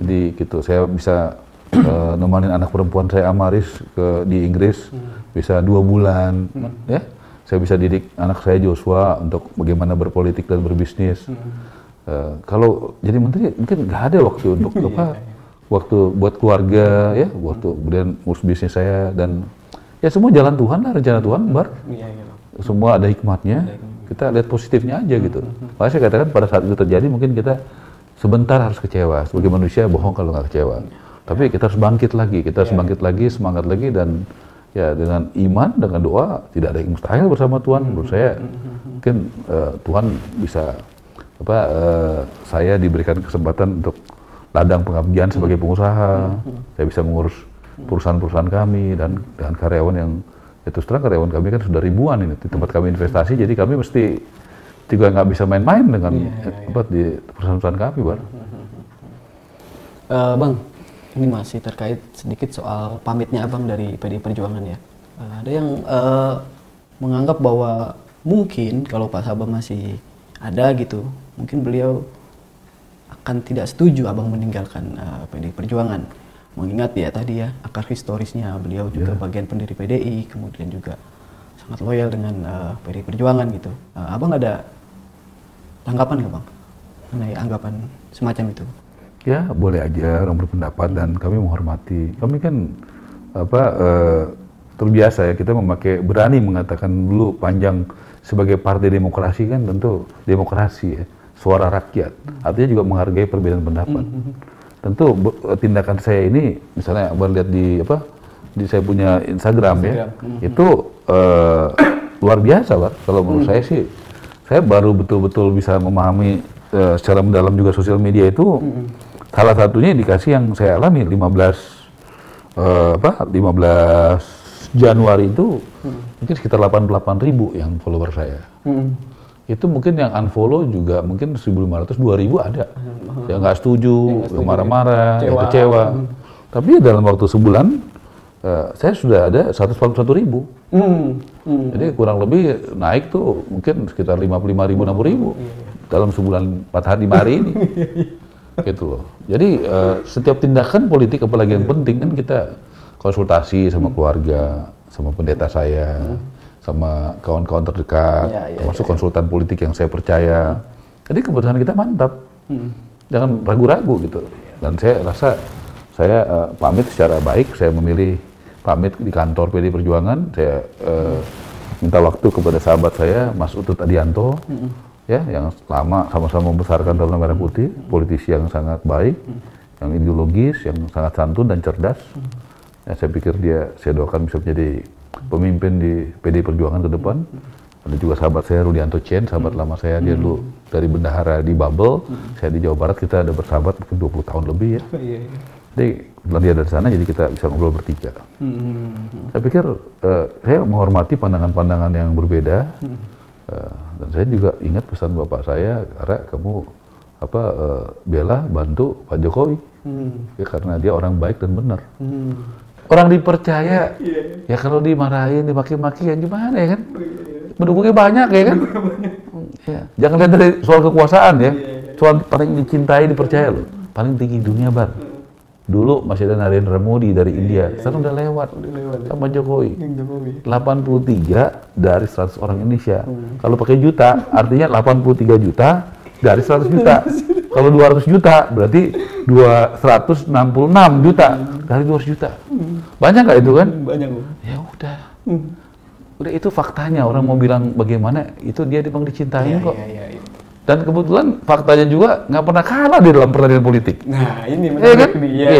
Jadi gitu, saya bisa nemanin anak perempuan saya Amaris di Inggris bisa 2 bulan ya. Saya bisa didik anak saya Joshua untuk bagaimana berpolitik dan berbisnis. Kalau jadi menteri mungkin nggak ada waktu untuk apa, waktu buat keluarga ya, waktu kemudian urus bisnis saya, dan ya semua jalan Tuhan lah, rencana Tuhan bar. Semua ada hikmatnya. Kita lihat positifnya aja gitu. Makanya saya katakan pada saat itu terjadi mungkin kita sebentar harus kecewa. Sebagai manusia bohong kalau nggak kecewa. Tapi kita harus bangkit lagi, kita harus bangkit lagi, semangat lagi, dan ya dengan iman, dengan doa, tidak ada yang mustahil bersama Tuhan. Menurut saya mungkin Tuhan bisa apa? Saya diberikan kesempatan untuk ladang pengabdian sebagai pengusaha. Saya bisa mengurus perusahaan-perusahaan kami dan dengan karyawan yang itu terang karyawan kami kan sudah ribuan ini di tempat kami investasi. Jadi kami mesti juga nggak bisa main-main dengan tempat di perusahaan-perusahaan kami, Bang. Bang, ini masih terkait sedikit soal pamitnya Abang dari PDI Perjuangan ya. Ada yang menganggap bahwa mungkin kalau Pak Sabam masih ada gitu, mungkin beliau akan tidak setuju Abang meninggalkan PDI Perjuangan. Mengingat ya tadi ya, akar historisnya beliau juga bagian pendiri PDI, kemudian juga sangat loyal dengan PDI Perjuangan gitu. Abang ada tanggapan nggak Bang? Mengenai anggapan semacam itu? Ya boleh aja orang berpendapat dan kami menghormati. Kami kan apa terbiasa ya, kita memakai berani mengatakan dulu panjang sebagai partai demokrasi kan tentu demokrasi ya, suara rakyat. Artinya juga menghargai perbedaan pendapat. Tentu tindakan saya ini, misalnya Abang lihat di apa, di saya punya Instagram ya, itu luar biasa, Bang. Kalau menurut saya sih, saya baru betul-betul bisa memahami secara mendalam juga sosial media itu. Salah satunya indikasi yang saya alami 15 Januari itu, mungkin sekitar 88.000 yang follower saya. Itu mungkin yang unfollow juga mungkin 1.500, 2.000 ada. Yang nggak setuju, yang marah-marah, yang kecewa. Tapi dalam waktu sebulan, saya sudah ada 141.000. Jadi kurang lebih naik tuh mungkin sekitar 55.000, 60.000. Dalam sebulan 4 hari 5 hari ini. Gitu loh. Jadi setiap tindakan politik, apalagi yang penting, kan kita konsultasi sama keluarga, sama pendeta saya, sama kawan-kawan terdekat, termasuk konsultan politik yang saya percaya. Jadi keputusan kita mantap, jangan ragu-ragu gitu. Dan saya rasa saya pamit secara baik. Saya memilih pamit di kantor PDI Perjuangan. Saya minta waktu kepada sahabat saya, Mas Utut Adianto, ya, yang lama sama-sama membesarkan Taruna Merah Putih, politisi yang sangat baik, yang ideologis, yang sangat santun dan cerdas. Ya, saya pikir dia, saya doakan bisa menjadi pemimpin di PDI Perjuangan ke depan. Ada juga sahabat saya Rudianto Chen, sahabat lama saya, dia dulu dari bendahara di Babel, saya di Jawa Barat, kita ada bersahabat mungkin 20 tahun lebih ya. Jadi setelah dia dari sana, jadi kita bisa ngobrol bertiga. Saya pikir saya menghormati pandangan-pandangan yang berbeda, dan saya juga ingat pesan bapak saya, karena kamu apa bela bantu Pak Jokowi, ya, karena dia orang baik dan benar. Orang dipercaya, ya kalau dimarahin, dimaki-maki, ya gimana ya kan? Mendukungnya banyak ya kan? Ya. Jangan lihat dari soal kekuasaan ya, soal paling dicintai, dipercaya loh. Paling tinggi dunia, Bang. Dulu masih ada Narendra Modi dari India, sekarang udah lewat sama Jokowi. 83 dari 100 orang Indonesia. Kalau pakai juta, artinya 83 juta dari 100 juta. Kalau 200 juta, berarti 266 juta dari 200 juta. Banyak nggak itu kan? Banyak. Ya udah. Udah itu faktanya. Orang mau bilang bagaimana, itu dia memang dicintai kok. Dan kebetulan faktanya juga nggak pernah kalah di dalam pertandingan politik. Nah, ini menarik kan? Iya.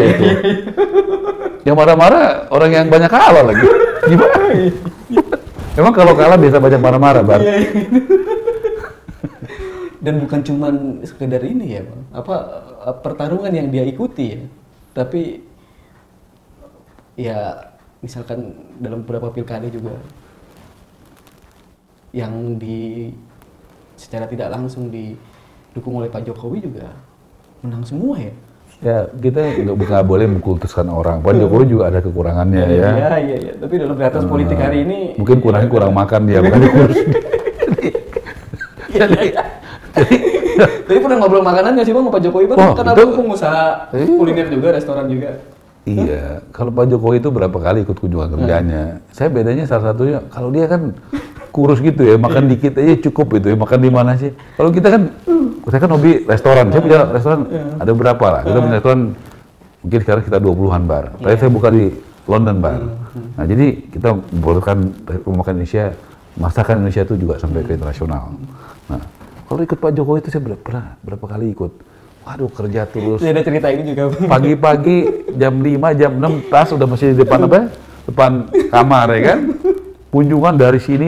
Yang marah-marah orang yang banyak kalah lagi. Gimana? Emang kalau kalah biasa banyak marah-marah, Bang. Dan bukan cuman sekedar ini ya, Bang. Apa pertarungan yang dia ikuti ya, tapi ya misalkan dalam beberapa pilkada juga yang di secara tidak langsung didukung oleh Pak Jokowi juga menang semua ya. Ya kita nggak boleh mengkultuskan orang. Pak Jokowi juga ada kekurangannya ya. Iya. Tapi dalam realitas politik hari ini mungkin kurang makan ya, bukan kurus. Tapi pernah ngobrol makanan nggak sih Bang sama Pak Jokowi Bang? Oh, karena Bang pengusaha kuliner juga, restoran juga. Iya, kalau Pak Jokowi itu berapa kali ikut kunjungan kerjanya. Saya bedanya salah satunya, kalau dia kan kurus gitu ya, makan dikit aja cukup itu ya, makan di mana sih. Kalau kita kan, saya kan hobi restoran, saya punya restoran ada berapa lah. Kita punya restoran, mungkin sekarang kita 20-an bar. Tadi saya buka di London bar. Nah jadi kita membuatkan makan Indonesia, masakan Indonesia itu juga sampai ke internasional. Nah, kalau ikut Pak Jokowi itu saya berapa kali ikut. Aduh, kerja terus. Ada cerita ini juga. Pagi-pagi jam 5, jam 6 tas udah masih di depan apa? Depan kamar ya kan. Kunjungan dari sini.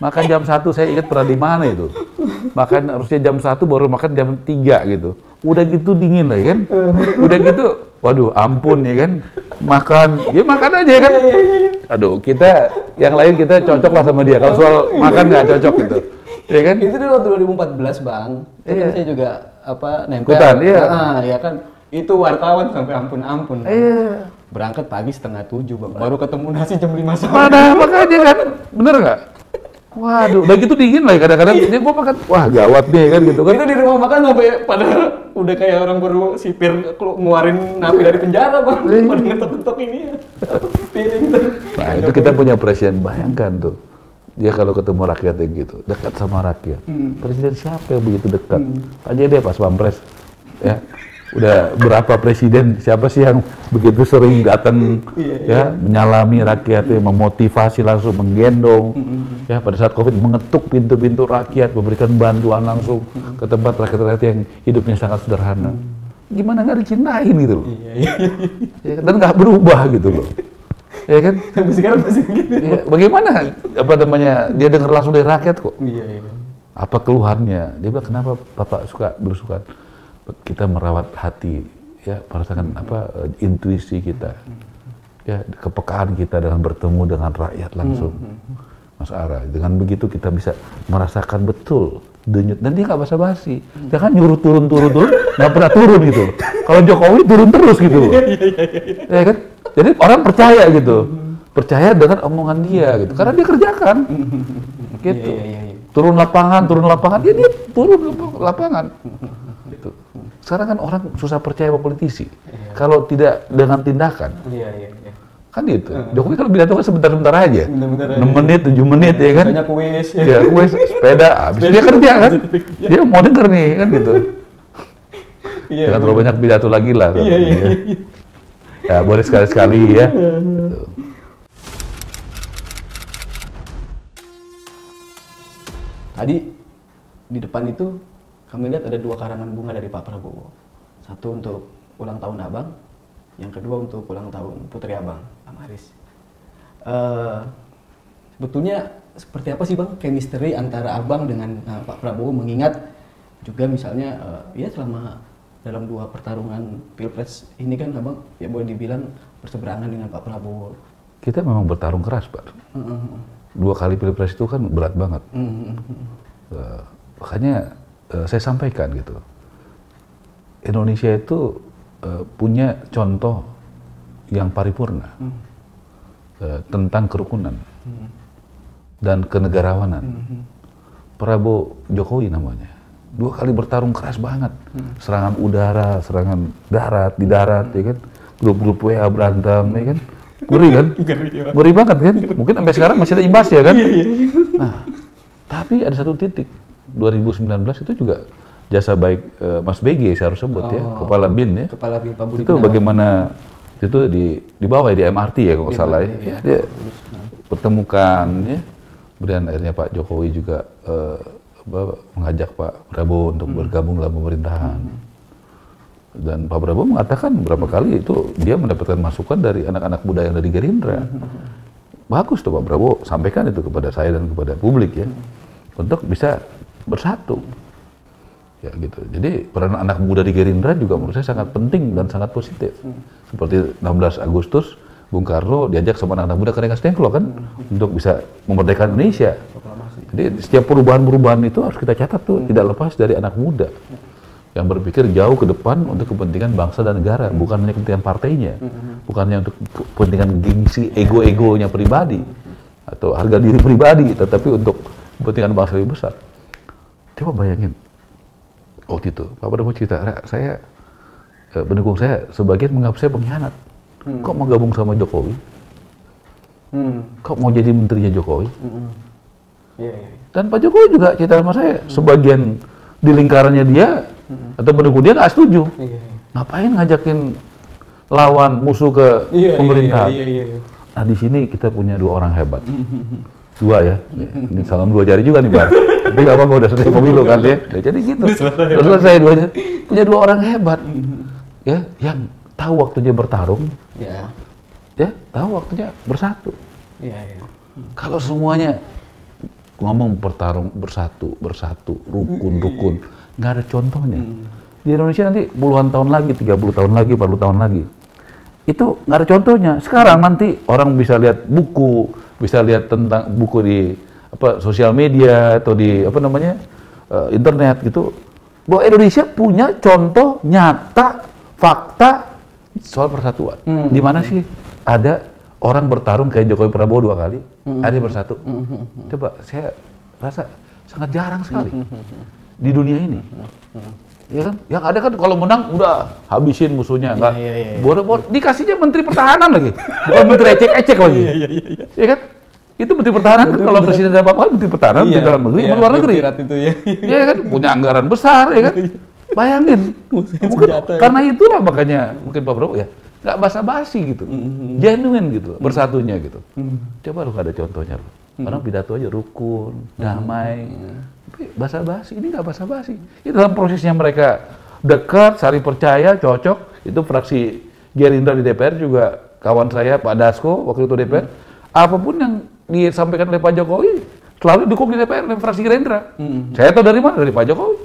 Makan jam 1 saya ingat pernah di mana itu. Makan harusnya jam 1 baru makan jam 3 gitu. Udah gitu dingin lah ya kan. Udah gitu, waduh ampun ya kan. Makan, ya makan aja ya kan. Aduh, kita yang lain kita cocok lah sama dia. Kalau soal makan nggak cocok gitu. Ya kan? Itu dulu 2014 Bang. Itu kan saya juga apa nempel ya kan, itu wartawan sampai ampun iya. Berangkat pagi 6:30 Bang, baru ketemu nasi jam 5 sore. Mana makanya kan bener nggak, waduh udah gitu dingin lah kadang-kadang ini gua makan, wah gawat deh kan gitu kan. Itu di rumah makan sampai pada udah kayak orang baru sipir ngeluarin napi dari penjara Bang, pada ngetok-ngetok ini ya. Nah itu kita punya presiden, bayangkan tuh dia kalau ketemu rakyatnya gitu, dekat sama rakyat. Presiden siapa yang begitu dekat? Tanya deh Pak Pampres. Ya, udah berapa presiden, siapa sih yang begitu sering datang ya, menyalami rakyatnya, memotivasi langsung, menggendong. Ya, pada saat Covid mengetuk pintu-pintu rakyat, memberikan bantuan langsung ke tempat rakyat-rakyat yang hidupnya sangat sederhana. Gimana nggak dicintain gitu loh. Dan nggak berubah gitu loh. Ya kan? Sampai sekarang masih gitu. Ya, bagaimana? Apa namanya? Dia dengar langsung dari rakyat kok. Iya. Apa keluhannya? Dia bilang, kenapa Bapak suka berusukan? Kita merawat hati, ya, merasakan apa intuisi kita, ya, kepekaan kita dalam bertemu dengan rakyat langsung, Mas Ara. Dengan begitu kita bisa merasakan betul denyut. Dan dia nggak basa-basi. Dia kan nyuruh turun, nggak pernah turun gitu. Kalau Jokowi turun terus gitu. Ya kan? Jadi orang percaya gitu, percaya dengan omongan dia gitu, karena dia kerjakan gitu. Turun lapangan, dia turun lapangan. Gitu. Sekarang kan orang susah percaya sama politisi, kalau tidak dengan tindakan. Kan gitu. Jokowi kalau bilang kan sebentar-bentar aja, 6 menit, 7 menit ya kan. Banyak kuis, sepeda, habis dia kerja kan. Dia modern nih kan gitu. Jangan terlalu banyak pidato lagi lah. Ya, boleh sekali-sekali ya. Gitu. Tadi di depan itu kami lihat ada 2 karangan bunga dari Pak Prabowo. Satu untuk ulang tahun Abang, yang kedua untuk ulang tahun putri Abang, Amaris. Sebetulnya seperti apa sih Bang chemistry antara Abang dengan Pak Prabowo, mengingat juga misalnya ya selama dalam 2 pertarungan Pilpres ini kan Abang ya boleh dibilang berseberangan dengan Pak Prabowo. Kita memang bertarung keras Pak. 2 kali Pilpres itu kan berat banget. Makanya saya sampaikan gitu, Indonesia itu punya contoh yang paripurna tentang kerukunan dan kenegarawanan. Prabowo Jokowi namanya. 2 kali bertarung keras banget, serangan udara, serangan darat, di darat, ya kan, grup-grup WA berantem, ya kan, ngeri kan, ngeri banget kan, mungkin sampai sekarang masih ada imbas ya kan. Nah, tapi ada satu titik, 2019 itu juga jasa baik Mas BG saya harus sebut ya, Kepala BIN ya, itu bagaimana, itu di bawah ya, di MRT ya kalau nggak salah ya, dia pertemukan ya, kemudian akhirnya Pak Jokowi juga mengajak Pak Prabowo untuk bergabung dalam pemerintahan. Dan Pak Prabowo mengatakan berapa kali itu dia mendapatkan masukan dari anak-anak muda yang dari Gerindra. Bagus tuh Pak Prabowo, sampaikan itu kepada saya dan kepada publik ya, untuk bisa bersatu. Ya gitu. Jadi peran anak muda di Gerindra juga menurut saya sangat penting dan sangat positif. Seperti 16 Agustus Bung Karno diajak sama anak-anak muda ke Rengas Dengklok kan, untuk bisa memerdekakan Indonesia. Jadi setiap perubahan-perubahan itu harus kita catat tuh, tidak lepas dari anak muda yang berpikir jauh ke depan untuk kepentingan bangsa dan negara, bukan hanya kepentingan partainya, bukannya untuk kepentingan gengsi, ego-egonya pribadi atau harga diri pribadi, tetapi untuk kepentingan bangsa lebih besar. Coba bayangin, waktu itu Pak Prabowo cerita, saya pendukung saya sebagian menganggap saya pengkhianat, kok mau gabung sama Jokowi, kok mau jadi menterinya Jokowi. Dan Pak Jokowi juga cerita sama saya, sebagian di lingkarannya dia atau pendukung dia nggak setuju. Ngapain ngajakin lawan musuh ke pemerintahan? Nah di sini kita punya 2 orang hebat, dua ya, salam dua jari juga nih Bang. Tapi nggak apa-apa, udah selesai pemilu kan ya. Jadi gitu, udah selesai duanya. Punya dua orang hebat, ya, yang tahu waktunya bertarung, ya, tahu waktunya bersatu. Kalau semuanya ngomong bertarung bersatu, rukun, nggak ada contohnya. Di Indonesia nanti puluhan tahun lagi, 30 tahun lagi, 40 tahun lagi. Itu nggak ada contohnya. Sekarang nanti orang bisa lihat buku, bisa lihat tentang buku di sosial media atau di internet gitu, bahwa Indonesia punya contoh nyata fakta soal persatuan. Di mana sih ada orang bertarung kayak Jokowi Prabowo dua kali, ada yang bersatu? Coba, saya rasa sangat jarang sekali di dunia ini. Ya kan? Yang ada kan kalau menang udah habisin musuhnya, enggak. Bodoh-bodoh dikasihnya menteri pertahanan lagi. Bukan menteri ecek-ecek lagi. Ya kan? Itu menteri pertahanan betul, kalau presiden ada apa-apa menteri pertahanan, menteri dalam negeri, menteri luar negeri. Iya kan? Punya anggaran besar ya kan? Bayangin. Mungkin karena itulah makanya mungkin Pak Prabowo ya nggak basa-basi gitu. Genuine gitu, bersatunya gitu. Coba lu ada contohnya lu. Orang pidato aja rukun, damai. Basa-basi, ini nggak basa-basi. Ini dalam prosesnya mereka dekat, saling percaya, cocok. Itu fraksi Gerindra di DPR juga kawan saya Pak Dasko waktu itu DPR. Apapun yang disampaikan oleh Pak Jokowi selalu dukung di DPR oleh fraksi Gerindra. Saya tahu dari mana? Dari Pak Jokowi.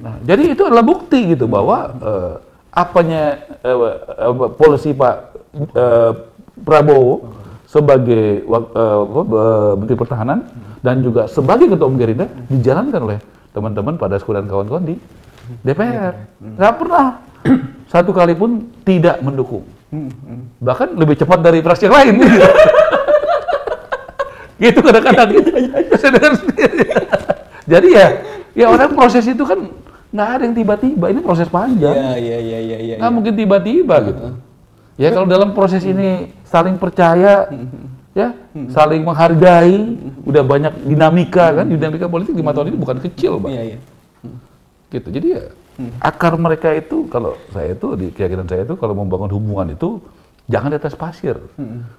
Nah, jadi itu adalah bukti gitu bahwa polisi Pak Prabowo sebagai Menteri Pertahanan dan juga sebagai Ketua Umum Gerindra dijalankan oleh teman-teman pada sekolah dan kawan-kawan di DPR. Nggak pernah satu kali pun tidak mendukung. Bahkan lebih cepat dari fraksi yang lain. Gitu kadang-kadang. Gitu. Jadi ya orang proses itu kan nggak ada yang tiba-tiba. Ini proses panjang. Nggak mungkin tiba-tiba gitu. Ya kalau dalam proses ini saling percaya, ya saling menghargai, udah banyak dinamika kan, dinamika politik 5 tahun ini bukan kecil Bang. Gitu. Jadi ya akar mereka itu kalau saya itu di keyakinan saya itu kalau membangun hubungan itu jangan di atas pasir.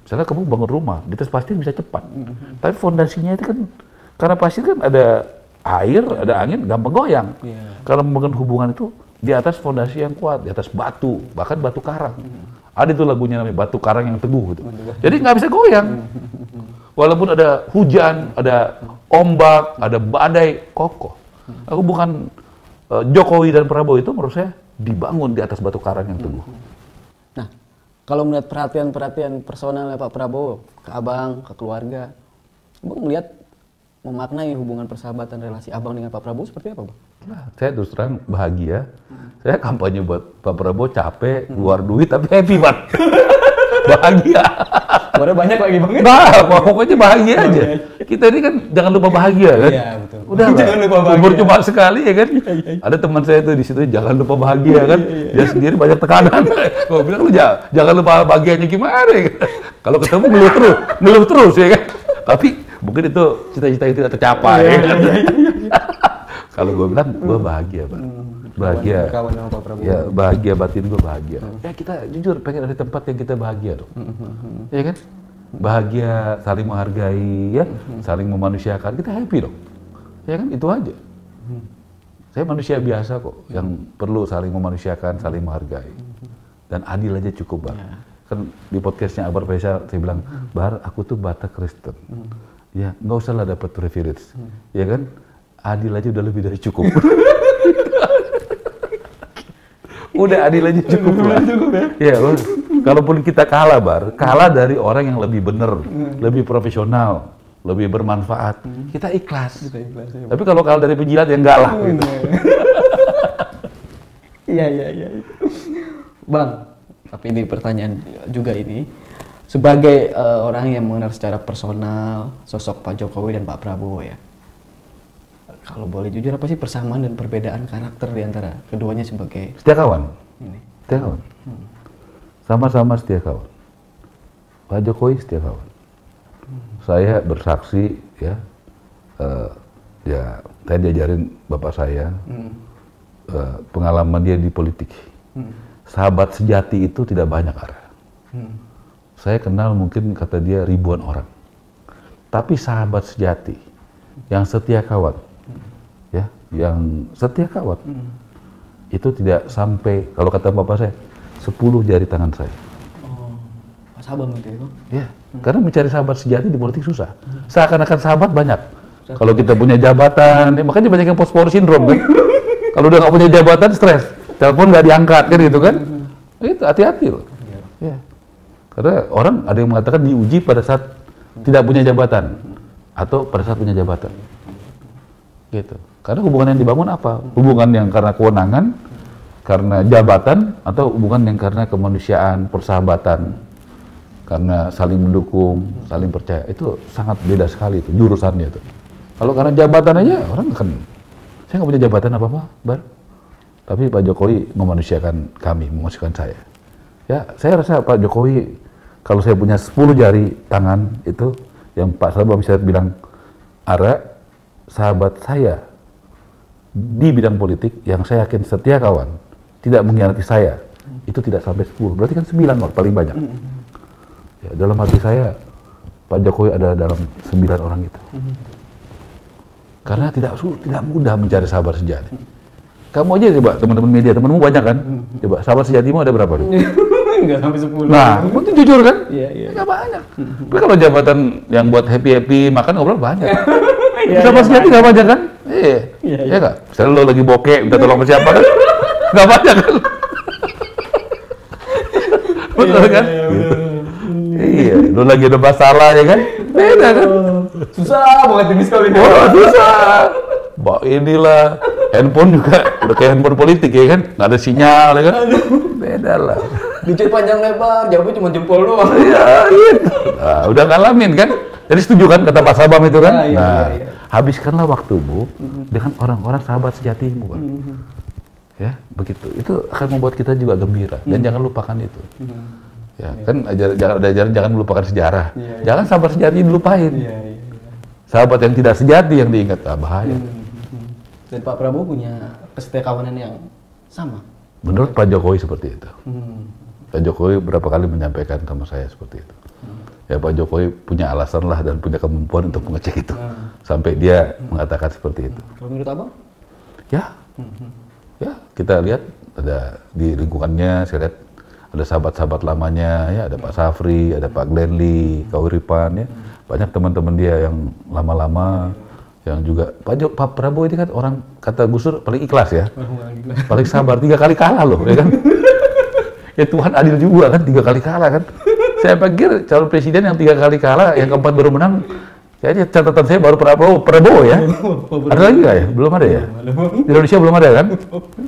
Misalnya kamu bangun rumah di atas pasir bisa cepat, tapi fondasinya itu kan karena pasir kan ada air, ada angin, gampang goyang. Kalau membangun hubungan itu di atas fondasi yang kuat, di atas batu, bahkan batu karang. Ada itu lagunya namanya batu karang yang teguh gitu. Jadi nggak bisa goyang. Walaupun ada hujan, ada ombak, ada badai, kokoh. Aku bukan Jokowi dan Prabowo itu menurut saya dibangun di atas batu karang yang teguh. Nah, kalau melihat perhatian personalnya Pak Prabowo ke abang, ke keluarga, Abang melihat memaknai hubungan persahabatan relasi Abang dengan Pak Prabowo seperti apa, Bang? Nah, saya terus terang bahagia. Saya kampanye buat Pak Prabowo capek, keluar duit tapi happy Bang. Bahagia. Baru banyak lagi Bang. Nah, pokoknya bahagia aja. Kita ini kan jangan lupa bahagia kan. Iya, betul. Udah jangan lupa bahagia. Umur cuma sekali ya kan. Ada teman saya tuh di situ jangan lupa bahagia kan. Dia sendiri banyak tekanan. Gua bilang lu jangan lupa bahagianya gimana ya kan? Kalau ketemu ngeluh terus ya kan. Tapi mungkin itu cita-cita yang tidak tercapai. Kalau gue bilang, gue bahagia, Bang. Bahagia. Ya, bahagia batin gue bahagia. Ya kita jujur pengen ada tempat yang kita bahagia dong. Ya kan? Bahagia, saling menghargai, ya, saling memanusiakan. Kita happy dong. Ya kan? Itu aja. Saya manusia biasa kok, yang perlu saling memanusiakan, saling menghargai. Dan adil aja cukup, Bang. Kan di podcastnya Abar Faisal, saya bilang, Bar, aku tuh Batak Kristen. Ya, nggak usah lah dapat privilege. Ya kan? Adil aja udah lebih dari cukup. Udah adil aja cukup lah. Ya, kalaupun kita kalah, Bar, kalah dari orang yang lebih bener, lebih profesional, lebih bermanfaat. Kita ikhlas. Ya, tapi kalau kalah dari penjilat ya enggak lah. Iya. Bang, tapi ini pertanyaan juga ini. Sebagai orang yang mengenal secara personal sosok Pak Jokowi dan Pak Prabowo ya. Kalau boleh jujur, apa sih persamaan dan perbedaan karakter di antara keduanya sebagai... Setia kawan. Setia kawan. Sama-sama setia kawan. Pak Jokowi setia kawan. Saya bersaksi, ya, saya diajarin bapak saya, pengalaman dia di politik. Sahabat sejati itu tidak banyak, Ara. Saya kenal mungkin, kata dia, ribuan orang. Tapi sahabat sejati yang setia kawan, ya, yang setia kawan itu tidak sampai, kalau kata bapak saya, 10 jari tangan saya. Oh, sahabat itu? Ya, karena mencari sahabat sejati di politik susah. Seakan-akan sahabat banyak. Kalau kita punya jabatan, ya makanya banyak yang post-power syndrome kan. Kalau udah nggak punya jabatan, stres. Telepon nggak diangkat kan gitu kan? Itu hati-hati loh. Ya. Karena orang ada yang mengatakan diuji pada saat tidak punya jabatan atau pada saat punya jabatan. Gitu. Karena hubungan yang dibangun apa? Hubungan yang karena kewenangan, karena jabatan, atau hubungan yang karena kemanusiaan, persahabatan, karena saling mendukung, saling percaya. Itu sangat beda sekali itu jurusannya itu. Kalau karena jabatan aja orang akan, saya nggak punya jabatan apa-apa, Bar. Tapi Pak Jokowi memanusiakan kami, memanusiakan saya. Ya, saya rasa Pak Jokowi, kalau saya punya 10 jari tangan itu, yang Pak Sabam Sirait bilang, Ara, sahabat saya di bidang politik yang saya yakin setia kawan, tidak mengkhianati saya, itu tidak sampai 10. Berarti kan 9 orang paling banyak. Ya, dalam hati saya, Pak Jokowi ada dalam 9 orang itu. Karena tidak mudah mencari sahabat sejati. Kamu aja coba teman-teman media, temanmu banyak kan? Coba sahabat sejatimu ada berapa? Enggak sampai 10. Nah, itu jujur kan? Iya, iya. Enggak banyak. Tapi kalau jabatan yang buat happy-happy, makan ngobrol banyak. Sahabat sejati enggak banyak kan? Iya. Iya enggak? Misalnya lo lagi bokeh, minta tolong ke siapa kan? Enggak banyak kan? Betul kan? Iya, lu lagi ada masalah ya kan? Beda kan? Susah banget ini sekali. Oh, susah. Bah, inilah handphone juga udah kayak handphone politik ya kan? Nggak ada sinyal ya kan? Beda lah. Dicek panjang lebar, jawabnya cuma jempol doang. Iya, nah, udah ngalamin kan? Jadi setuju kan kata Pak Sabam itu kan? Nah, iya, nah iya. Habiskanlah waktumu dengan orang-orang sahabat sejatimu kan? Ya, begitu. Itu akan membuat kita juga gembira dan jangan lupakan itu. Ya, kan jangan melupakan sejarah. Jangan sahabat sejati dilupain. Sahabat yang tidak sejati yang diingat, ah, bahaya. Dan Pak Prabowo punya kesetiakawanan yang sama. Menurut Pak Jokowi seperti itu. Pak Jokowi berapa kali menyampaikan sama saya seperti itu. Ya, Pak Jokowi punya alasan lah dan punya kemampuan untuk mengecek itu. Sampai dia mengatakan seperti itu. Kalau menurut Abang? Ya. Ya, kita lihat ada di lingkungannya, saya lihat ada sahabat-sahabat lamanya, ya ada Pak Safri, ada Pak Glenli, Kauripan, ya. Banyak teman-teman dia yang lama-lama, yang juga Pak Prabowo ini kan orang kata Gusur paling ikhlas ya, paling sabar. 3 kali kalah loh, ya kan? Ya Tuhan adil juga kan, 3 kali kalah kan. Saya pikir calon presiden yang 3 kali kalah, yang keempat baru menang, kayaknya catatan saya baru Prabowo ya. Ada lagi nggak ya? Belum ada ya. Di Indonesia belum ada kan?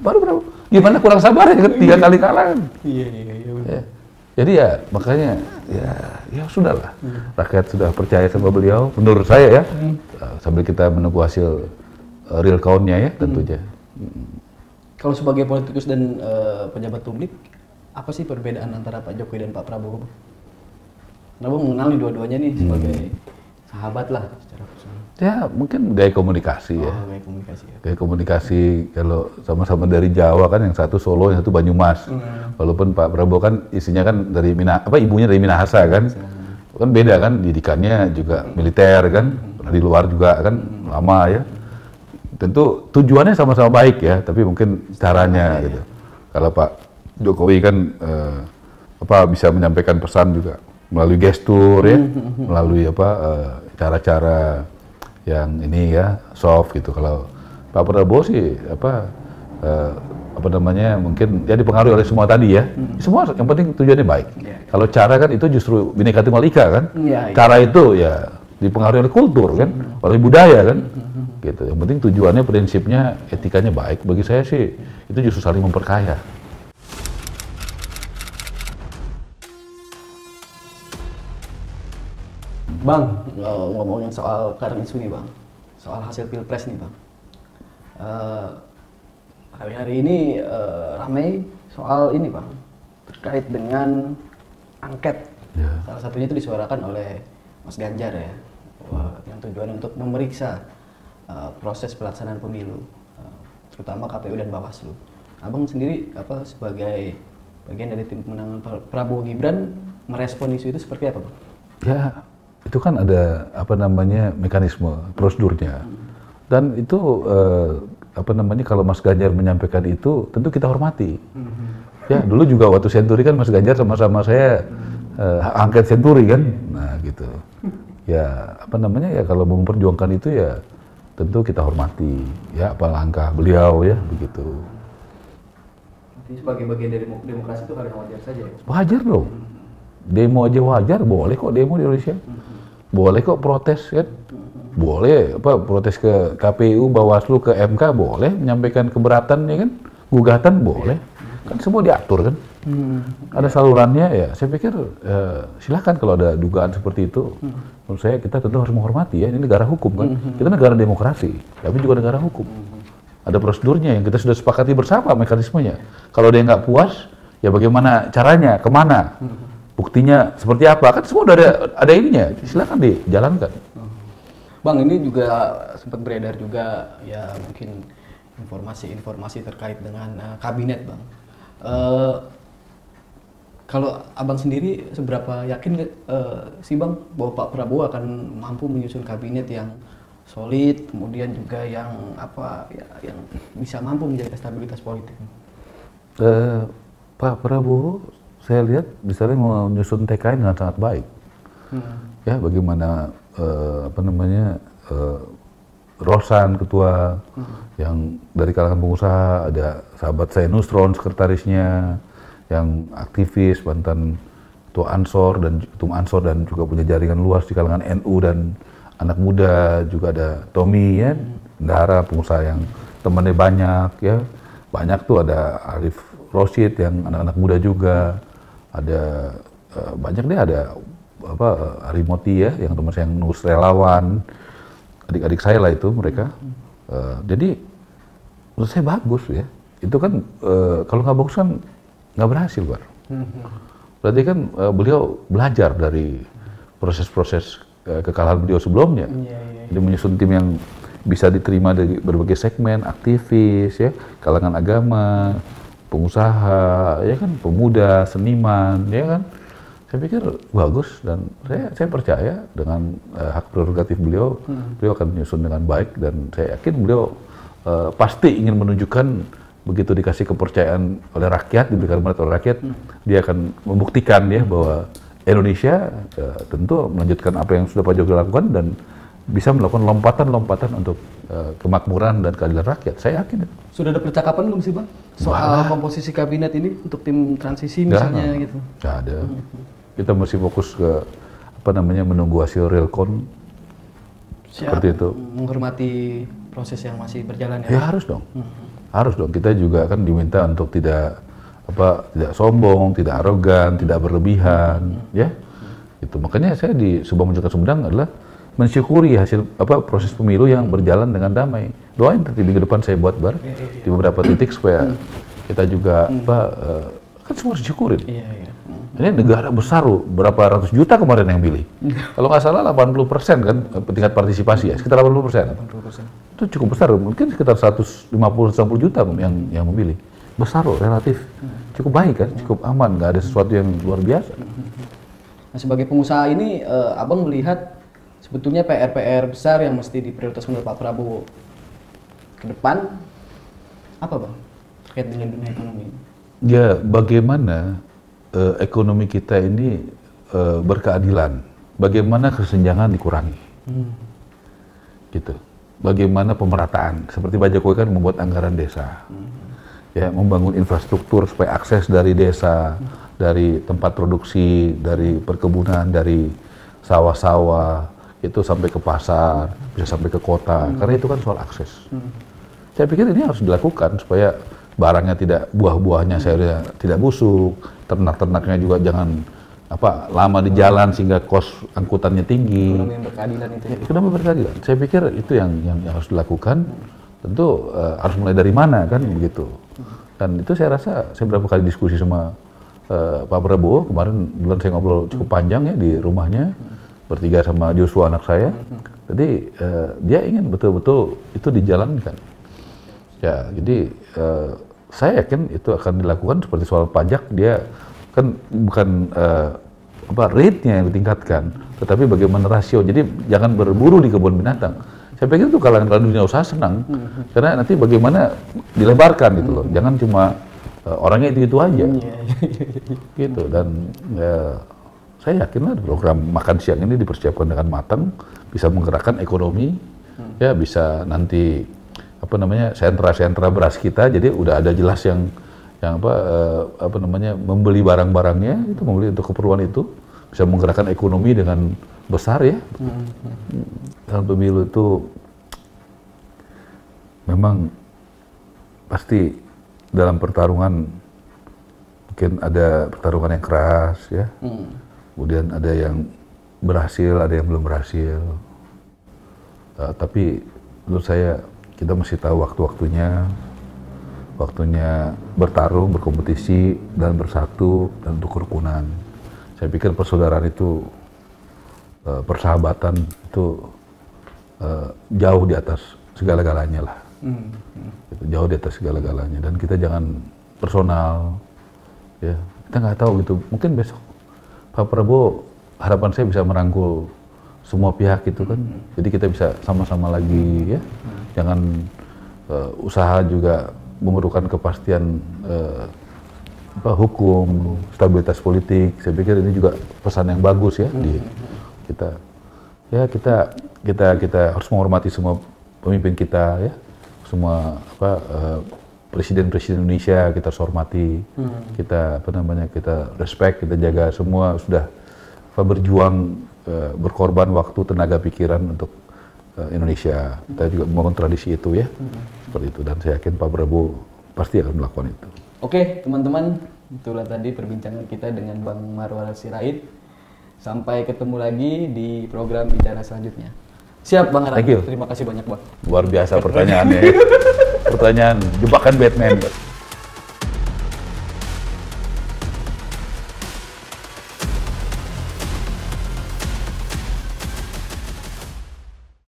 Baru Prabowo. Gimana kurang sabar ya kan, 3 kali kalah kan? Iya iya iya. Jadi ya makanya ya sudahlah, rakyat sudah percaya sama beliau menurut saya ya, sambil kita menunggu hasil real count-nya ya tentunya. Kalau sebagai politikus dan pejabat publik, apa sih perbedaan antara Pak Jokowi dan Pak Prabowo? Nah, Bang mengenali dua-duanya nih sebagai sahabat lah secara personal. Ya mungkin gaya komunikasi ya. Gaya komunikasi. Ya. Gaya komunikasi kalau sama-sama dari Jawa kan, yang satu Solo, yang satu Banyumas. Walaupun Pak Prabowo kan isinya kan dari ibunya dari Minahasa kan. Kan beda kan, didikannya juga militer kan, pernah di luar juga kan, lama ya. Tentu tujuannya sama-sama baik ya, tapi mungkin caranya gitu. Kalau Pak Jokowi kan bisa menyampaikan pesan juga melalui gestur ya, melalui cara-cara yang ini ya soft gitu. Kalau Pak Prabowo sih mungkin ya dipengaruhi oleh semua tadi ya, semua yang penting tujuannya baik. Kalau cara kan itu justru Bhinneka Tunggal Ika kan, cara itu ya dipengaruhi oleh kultur kan, oleh budaya kan, gitu. Yang penting tujuannya, prinsipnya, etikanya baik. Bagi saya sih itu justru saling memperkaya. Bang, ngomongin soal current issue nih Bang, soal hasil pilpres nih Bang. Hari-hari ini ramai soal ini Bang, terkait dengan angket. Salah satunya itu disuarakan oleh Mas Ganjar ya, yang tujuan untuk memeriksa proses pelaksanaan pemilu, terutama KPU dan Bawaslu. Abang sendiri sebagai bagian dari tim pemenangan Prabowo Gibran merespon isu itu seperti apa Bang? Ya. itu kan ada mekanisme prosedurnya, dan itu kalau Mas Ganjar menyampaikan itu tentu kita hormati. Ya dulu juga waktu senturi kan Mas Ganjar sama-sama saya angket senturi kan, nah gitu. Ya kalau mau memperjuangkan itu ya tentu kita hormati ya apa langkah beliau ya begitu. Jadi sebagai bagian dari demokrasi itu hal yang wajar saja ya? Wajar dong. Demo aja wajar, boleh kok demo di Indonesia. Boleh kok protes kan? Boleh protes ke KPU, Bawaslu, ke MK boleh, menyampaikan keberatan ya kan? Gugatan boleh. Kan semua diatur kan? Ada salurannya ya. Saya pikir silakan kalau ada dugaan seperti itu. Menurut saya kita tentu harus menghormati ya. Ini negara hukum kan? Kita negara demokrasi, tapi juga negara hukum. Ada prosedurnya yang kita sudah sepakati bersama mekanismenya. Kalau dia nggak puas, ya bagaimana caranya, kemana? Buktinya seperti apa? Kan semua udah ada ininya, silakan dijalankan. Bang, ini juga sempat beredar juga ya mungkin informasi-informasi terkait dengan kabinet, Bang. Kalau Abang sendiri seberapa yakin sih Bang bahwa Pak Prabowo akan mampu menyusun kabinet yang solid, kemudian juga yang yang bisa mampu menjaga stabilitas politik? Pak Prabowo saya lihat misalnya menyusun TKN dengan sangat baik, ya bagaimana Rosan ketua yang dari kalangan pengusaha, ada sahabat saya Nusron sekretarisnya, yang aktivis mantan ketua Ansor dan ketum Ansor dan juga punya jaringan luas di kalangan NU dan anak muda, juga ada Tommy ya, Dara pengusaha yang temannya banyak ya, banyak tuh ada Arif Rosid yang anak-anak muda juga. Ada banyak deh, ada Arimoti ya, yang teman saya yang nulis relawan, adik-adik saya lah itu mereka. Jadi menurut saya bagus ya. Itu kan kalau nggak bagus kan nggak berhasil, Bar. Berarti kan beliau belajar dari proses-proses kekalahan beliau sebelumnya. Jadi menyusun tim yang bisa diterima dari berbagai segmen, aktivis ya, kalangan agama, pengusaha, ya kan, pemuda, seniman, ya kan. Saya pikir bagus dan saya percaya dengan hak prerogatif beliau, beliau akan menyusun dengan baik, dan saya yakin beliau pasti ingin menunjukkan begitu dikasih kepercayaan oleh rakyat, diberikan mandat oleh rakyat, dia akan membuktikan ya bahwa Indonesia tentu melanjutkan apa yang sudah Pak Jokowi lakukan dan bisa melakukan lompatan-lompatan untuk kemakmuran dan keadilan rakyat. Saya yakin. Sudah ada percakapan belum sih, Bang? Soal komposisi kabinet ini untuk tim transisi misalnya gitu? Nggak ada. Kita masih fokus ke menunggu hasil realkon. Seperti itu. Menghormati proses yang masih berjalan ya? Ya harus dong. Harus dong. Kita juga kan diminta untuk tidak sombong, tidak arogan, tidak berlebihan, ya. Itu makanya saya di Subang Majalengka Sumedang adalah mensyukuri hasil proses pemilu yang berjalan dengan damai. Doain nanti minggu depan saya buat bar di beberapa titik supaya kita juga kan semua harus syukurin. Ini negara besar loh, berapa ratus juta kemarin yang milih. Kalau nggak salah 80% kan tingkat partisipasi ya, sekitar 80%. Itu cukup besar, mungkin sekitar 150-160 juta yang memilih. Besar loh, relatif. Cukup baik kan, cukup aman, nggak ada sesuatu yang luar biasa. Nah, sebagai pengusaha ini, Abang melihat sebetulnya PR-PR besar yang mesti diprioritaskan oleh Pak Prabowo ke depan, apa Bang? Terkait dengan dunia ekonomi. Ya, bagaimana ekonomi kita ini berkeadilan, bagaimana kesenjangan dikurangi, gitu. Bagaimana pemerataan, seperti Pak Jokowi kan membuat anggaran desa, ya membangun infrastruktur supaya akses dari desa, dari tempat produksi, dari perkebunan, dari sawah-sawah, itu sampai ke pasar, bisa sampai ke kota, karena itu kan soal akses. Saya pikir ini harus dilakukan supaya barangnya tidak, buah-buahnya sayurnya tidak busuk, ternak-ternaknya juga jangan lama di jalan sehingga kos angkutannya tinggi. Ekonomi yang berkeadilan itu. Ya, ekonomi berkeadilan. Saya pikir itu yang harus dilakukan. Tentu harus mulai dari mana kan begitu. Dan itu saya rasa saya berapa kali diskusi sama Pak Prabowo kemarin, bulan saya ngobrol cukup panjang ya di rumahnya. Bertiga sama Joshua anak saya, jadi dia ingin betul-betul itu dijalankan. Ya, jadi saya yakin itu akan dilakukan seperti soal pajak, dia kan bukan rate-nya yang ditingkatkan, tetapi bagaimana rasio. Jadi jangan berburu di kebun binatang. Saya pikir itu kalangan dunia usaha senang, karena nanti bagaimana dilebarkan gitu loh. Jangan cuma orangnya itu aja, gitu. Dan saya yakinlah program makan siang ini dipersiapkan dengan matang, bisa menggerakkan ekonomi, ya bisa nanti apa namanya sentra-sentra beras kita. Jadi udah ada jelas yang apa namanya membeli barang-barangnya itu membeli untuk keperluan itu bisa menggerakkan ekonomi dengan besar ya. Tahun pemilu itu memang pasti dalam pertarungan mungkin ada pertarungan yang keras ya, kemudian ada yang berhasil, ada yang belum berhasil. Tapi menurut saya kita mesti tahu waktunya bertarung, berkompetisi dan bersatu dan untuk kerukunan. Saya pikir persaudaraan itu, persahabatan itu jauh di atas segala-galanya lah. Jauh di atas segala-galanya. Dan kita jangan personal, ya. Kita nggak tahu gitu. Mungkin besok Pak Prabowo harapan saya bisa merangkul semua pihak gitu kan. Jadi kita bisa sama-sama lagi ya. Jangan usaha juga memerlukan kepastian hukum, stabilitas politik. Saya pikir ini juga pesan yang bagus ya di kita harus menghormati semua pemimpin kita ya, semua presiden-presiden Indonesia kita harus hormati, kita kita respect, kita jaga semua sudah berjuang berkorban waktu, tenaga, pikiran untuk Indonesia. Kita juga membangun tradisi itu ya, seperti itu. Dan saya yakin Pak Prabowo pasti akan melakukan itu. Oke teman-teman, itulah tadi perbincangan kita dengan Bang Maruarar Sirait. Sampai ketemu lagi di program bicara selanjutnya. Siap Bang Arang, terima kasih banyak Bang. Luar biasa pertanyaannya. Pertanyaan jebakan Batman.